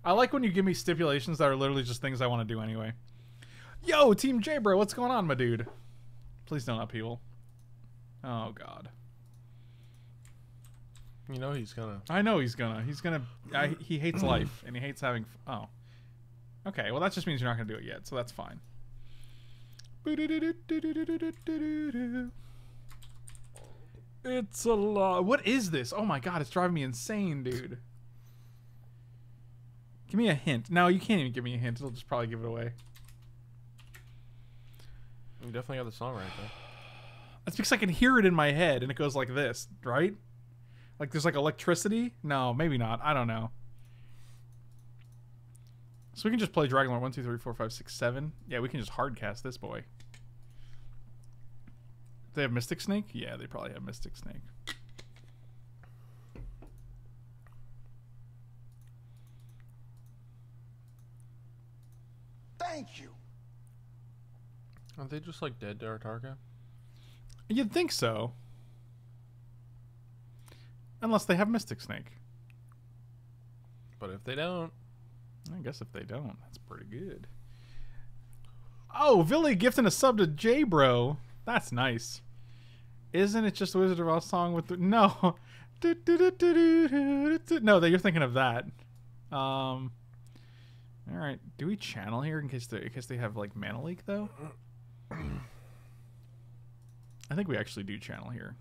I like when you give me stipulations that are literally just things I want to do anyway. Yo, Team J Bro, what's going on, my dude? Please don't upheaval. Oh, God. You know he's gonna. I know he's gonna. He's gonna. He hates life, and he hates having. Oh. Okay, well that just means you're not gonna do it yet, so that's fine. It's a lot. What is this? Oh my god, it's driving me insane, dude. Give me a hint. No, you can't even give me a hint. It'll just probably give it away. You definitely got the song right there. That's because I can hear it in my head, and it goes like this, right? Like there's like electricity? No, maybe not. I don't know. So we can just play Dragonlord 1, 2, 3, 4, 5, 6, 7. Yeah, we can just hardcast this boy. They have Mystic Snake? Yeah, they probably have Mystic Snake. Thank you. Aren't they just like dead to Artarga? You'd think so. Unless they have Mystic Snake. But if they don't. I guess if they don't, that's pretty good. Oh, Villy gifting a sub to J-Bro. That's nice. Isn't it just the Wizard of Oz song with the... No. No, you're thinking of that. All right. Do we channel here in case they have, like, Mana Leak, though? I think we actually do channel here.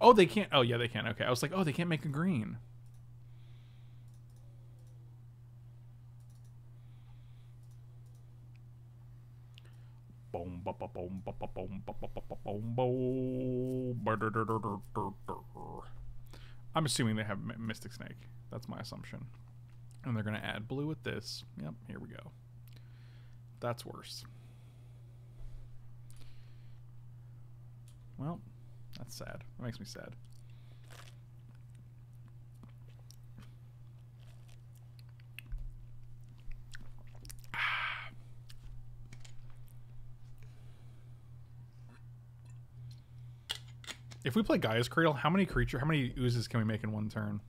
Oh, they can't. Oh, yeah, they can. Okay. I was like, oh, they can't make a green. I'm assuming they have Mystic Snake. That's my assumption. And they're going to add blue with this. Yep, here we go. That's worse. Well... That's sad. That makes me sad. If we play Gaia's Cradle, how many oozes can we make in one turn?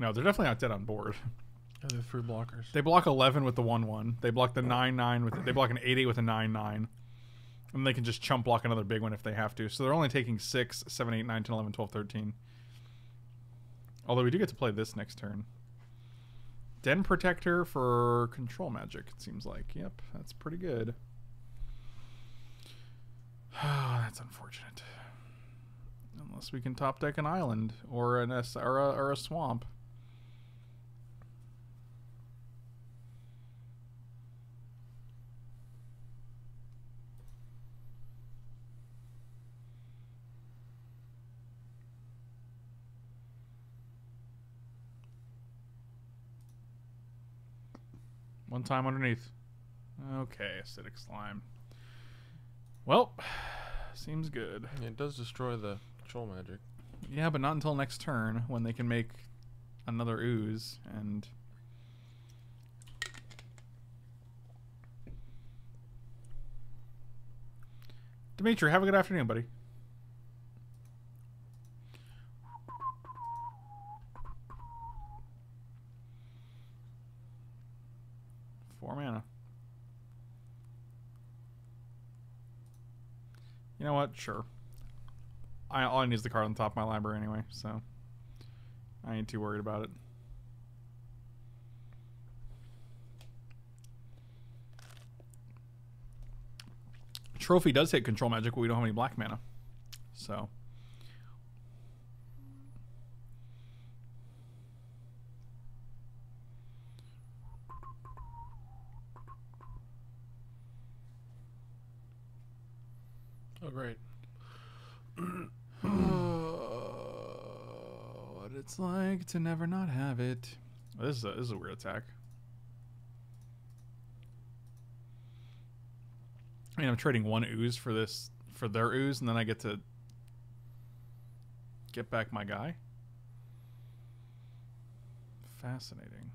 No, they're definitely not dead on board. Yeah, they're three blockers. They block 11 with the 1/1. They block the 9/9 with. They block an 8/8 with a 9/9, and they can just chump block another big one if they have to. So they're only taking 6, 7, 8, 9, 10, 11, 12, 13. Although we do get to play this next turn. Den Protector for Control Magic. It seems like. Yep, that's pretty good. Oh, that's unfortunate. Unless we can top deck an island or a swamp. One time underneath. Okay, acidic slime. Well, seems good. It does destroy the Control Magic. Yeah, but not until next turn when they can make another ooze and... Dimitri, have a good afternoon, buddy. Four mana. You know what? Sure. All I need is the card on the top of my library anyway, so I ain't too worried about it. Trophy does hit Control Magic, but we don't have any black mana. So. Oh, great. What it's like to never not have it. Well, this is a weird attack. I mean, I'm trading one ooze for their ooze, and then I get to get back my guy. Fascinating.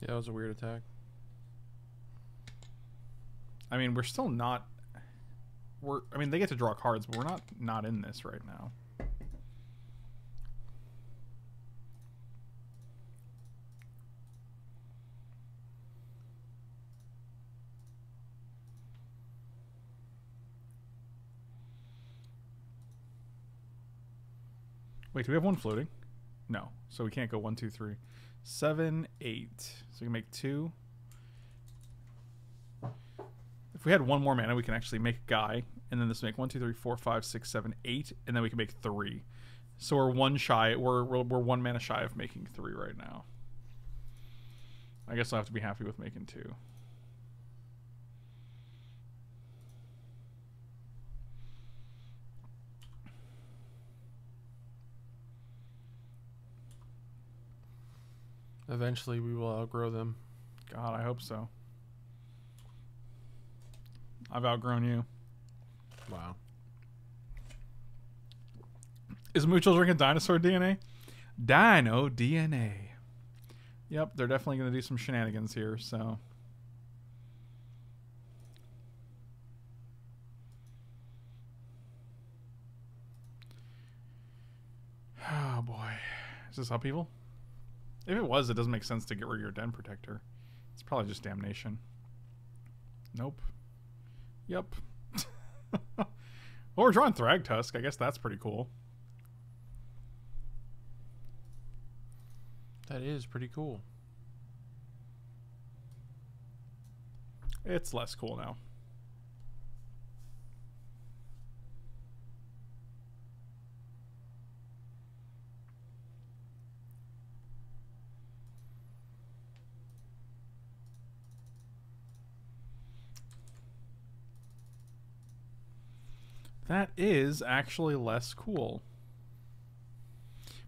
Yeah, it was a weird attack. I mean, we're still not... I mean, they get to draw cards, but we're not in this right now. Wait, do we have one floating? No. So we can't go 1, 2, 3, 7, 8. So we can make 2. If we had one more mana, we can actually make a guy. And then this will make 1, 2, 3, 4, 5, 6, 7, 8. And then we can make 3. So we're one shy. We're one mana shy of making 3 right now. I guess I'll have to be happy with making 2. Eventually, we will outgrow them. God, I hope so. I've outgrown you. Wow. Is Mutual drinking dinosaur DNA? Dino DNA. Yep, they're definitely going to do some shenanigans here, so... Oh, boy. Is this upheaval? If it was, it doesn't make sense to get rid of your Den Protector. It's probably just Damnation. Nope. Yep. Well, we're drawing Thragtusk. I guess that's pretty cool. That is pretty cool. It's less cool now. That is actually less cool.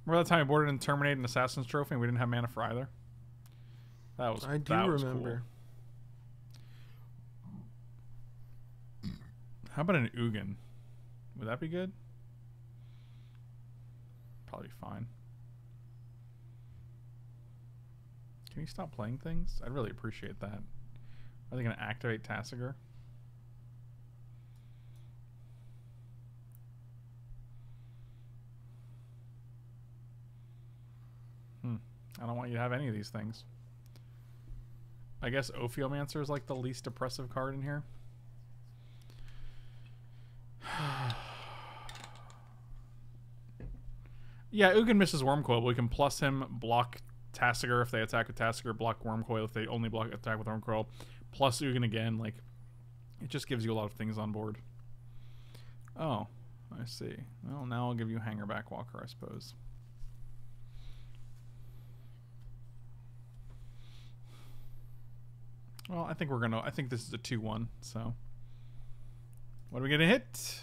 Remember that time we boarded and terminated an Assassin's Trophy and we didn't have mana for either? That was I do remember. Cool. How about an Ugin? Would that be good? Probably fine. Can you stop playing things? I'd really appreciate that. Are they going to activate Tasigur? I don't want you to have any of these things. I guess Ophiomancer is like the least oppressive card in here. Yeah, Ugin misses Wormcoil, but we can plus him, block Tasigur if they attack with Tasigur, block Wormcoil if they only block attack with Wormcoil, plus Ugin again. Like, it just gives you a lot of things on board. Oh, I see. Well, now I'll give you Hanger Backwalker, I suppose. Well, I think we're gonna. I think this is a 2-1. So, what are we gonna hit?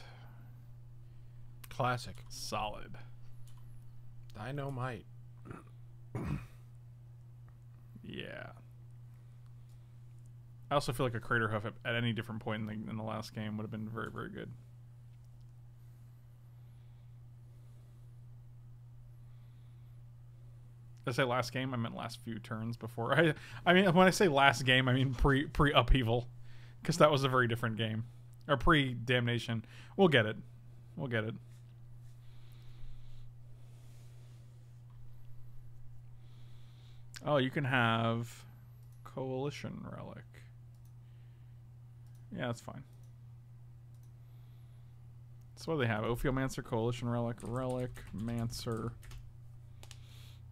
Classic, solid. Dynamite. Yeah. I also feel like a Craterhoof at any different point in the last game would have been very, very good. Did I say last game? I meant last few turns before. I mean, when I say last game, I mean pre-upheaval. Because that was a very different game. Or pre-damnation. We'll get it. We'll get it. Oh, you can have Coalition Relic. Yeah, that's fine. So what do they have? Ophiomancer, Coalition Relic, Relic, Mancer...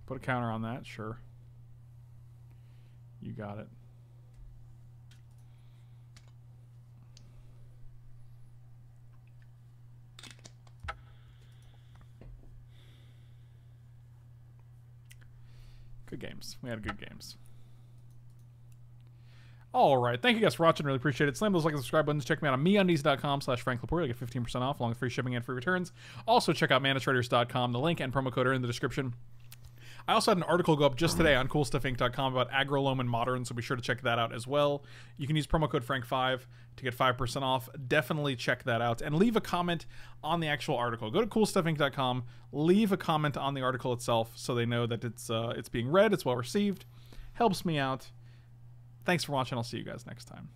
Put a counter on that, sure. You got it. Good games. We had good games. Alright, thank you guys for watching. Really appreciate it. Slam those like and subscribe buttons. Check me out on MeUndies.com/FrankLaporte. You'll get 15% off along with free shipping and free returns. Also, check out ManaTraders.com. The link and promo code are in the description. I also had an article go up just today on CoolStuffInc.com about Agrolome and Modern, so be sure to check that out as well. You can use promo code FRANK5 to get 5% off. Definitely check that out. And leave a comment on the actual article. Go to CoolStuffInc.com, leave a comment on the article itself so they know that it's being read, it's well received. Helps me out. Thanks for watching. I'll see you guys next time.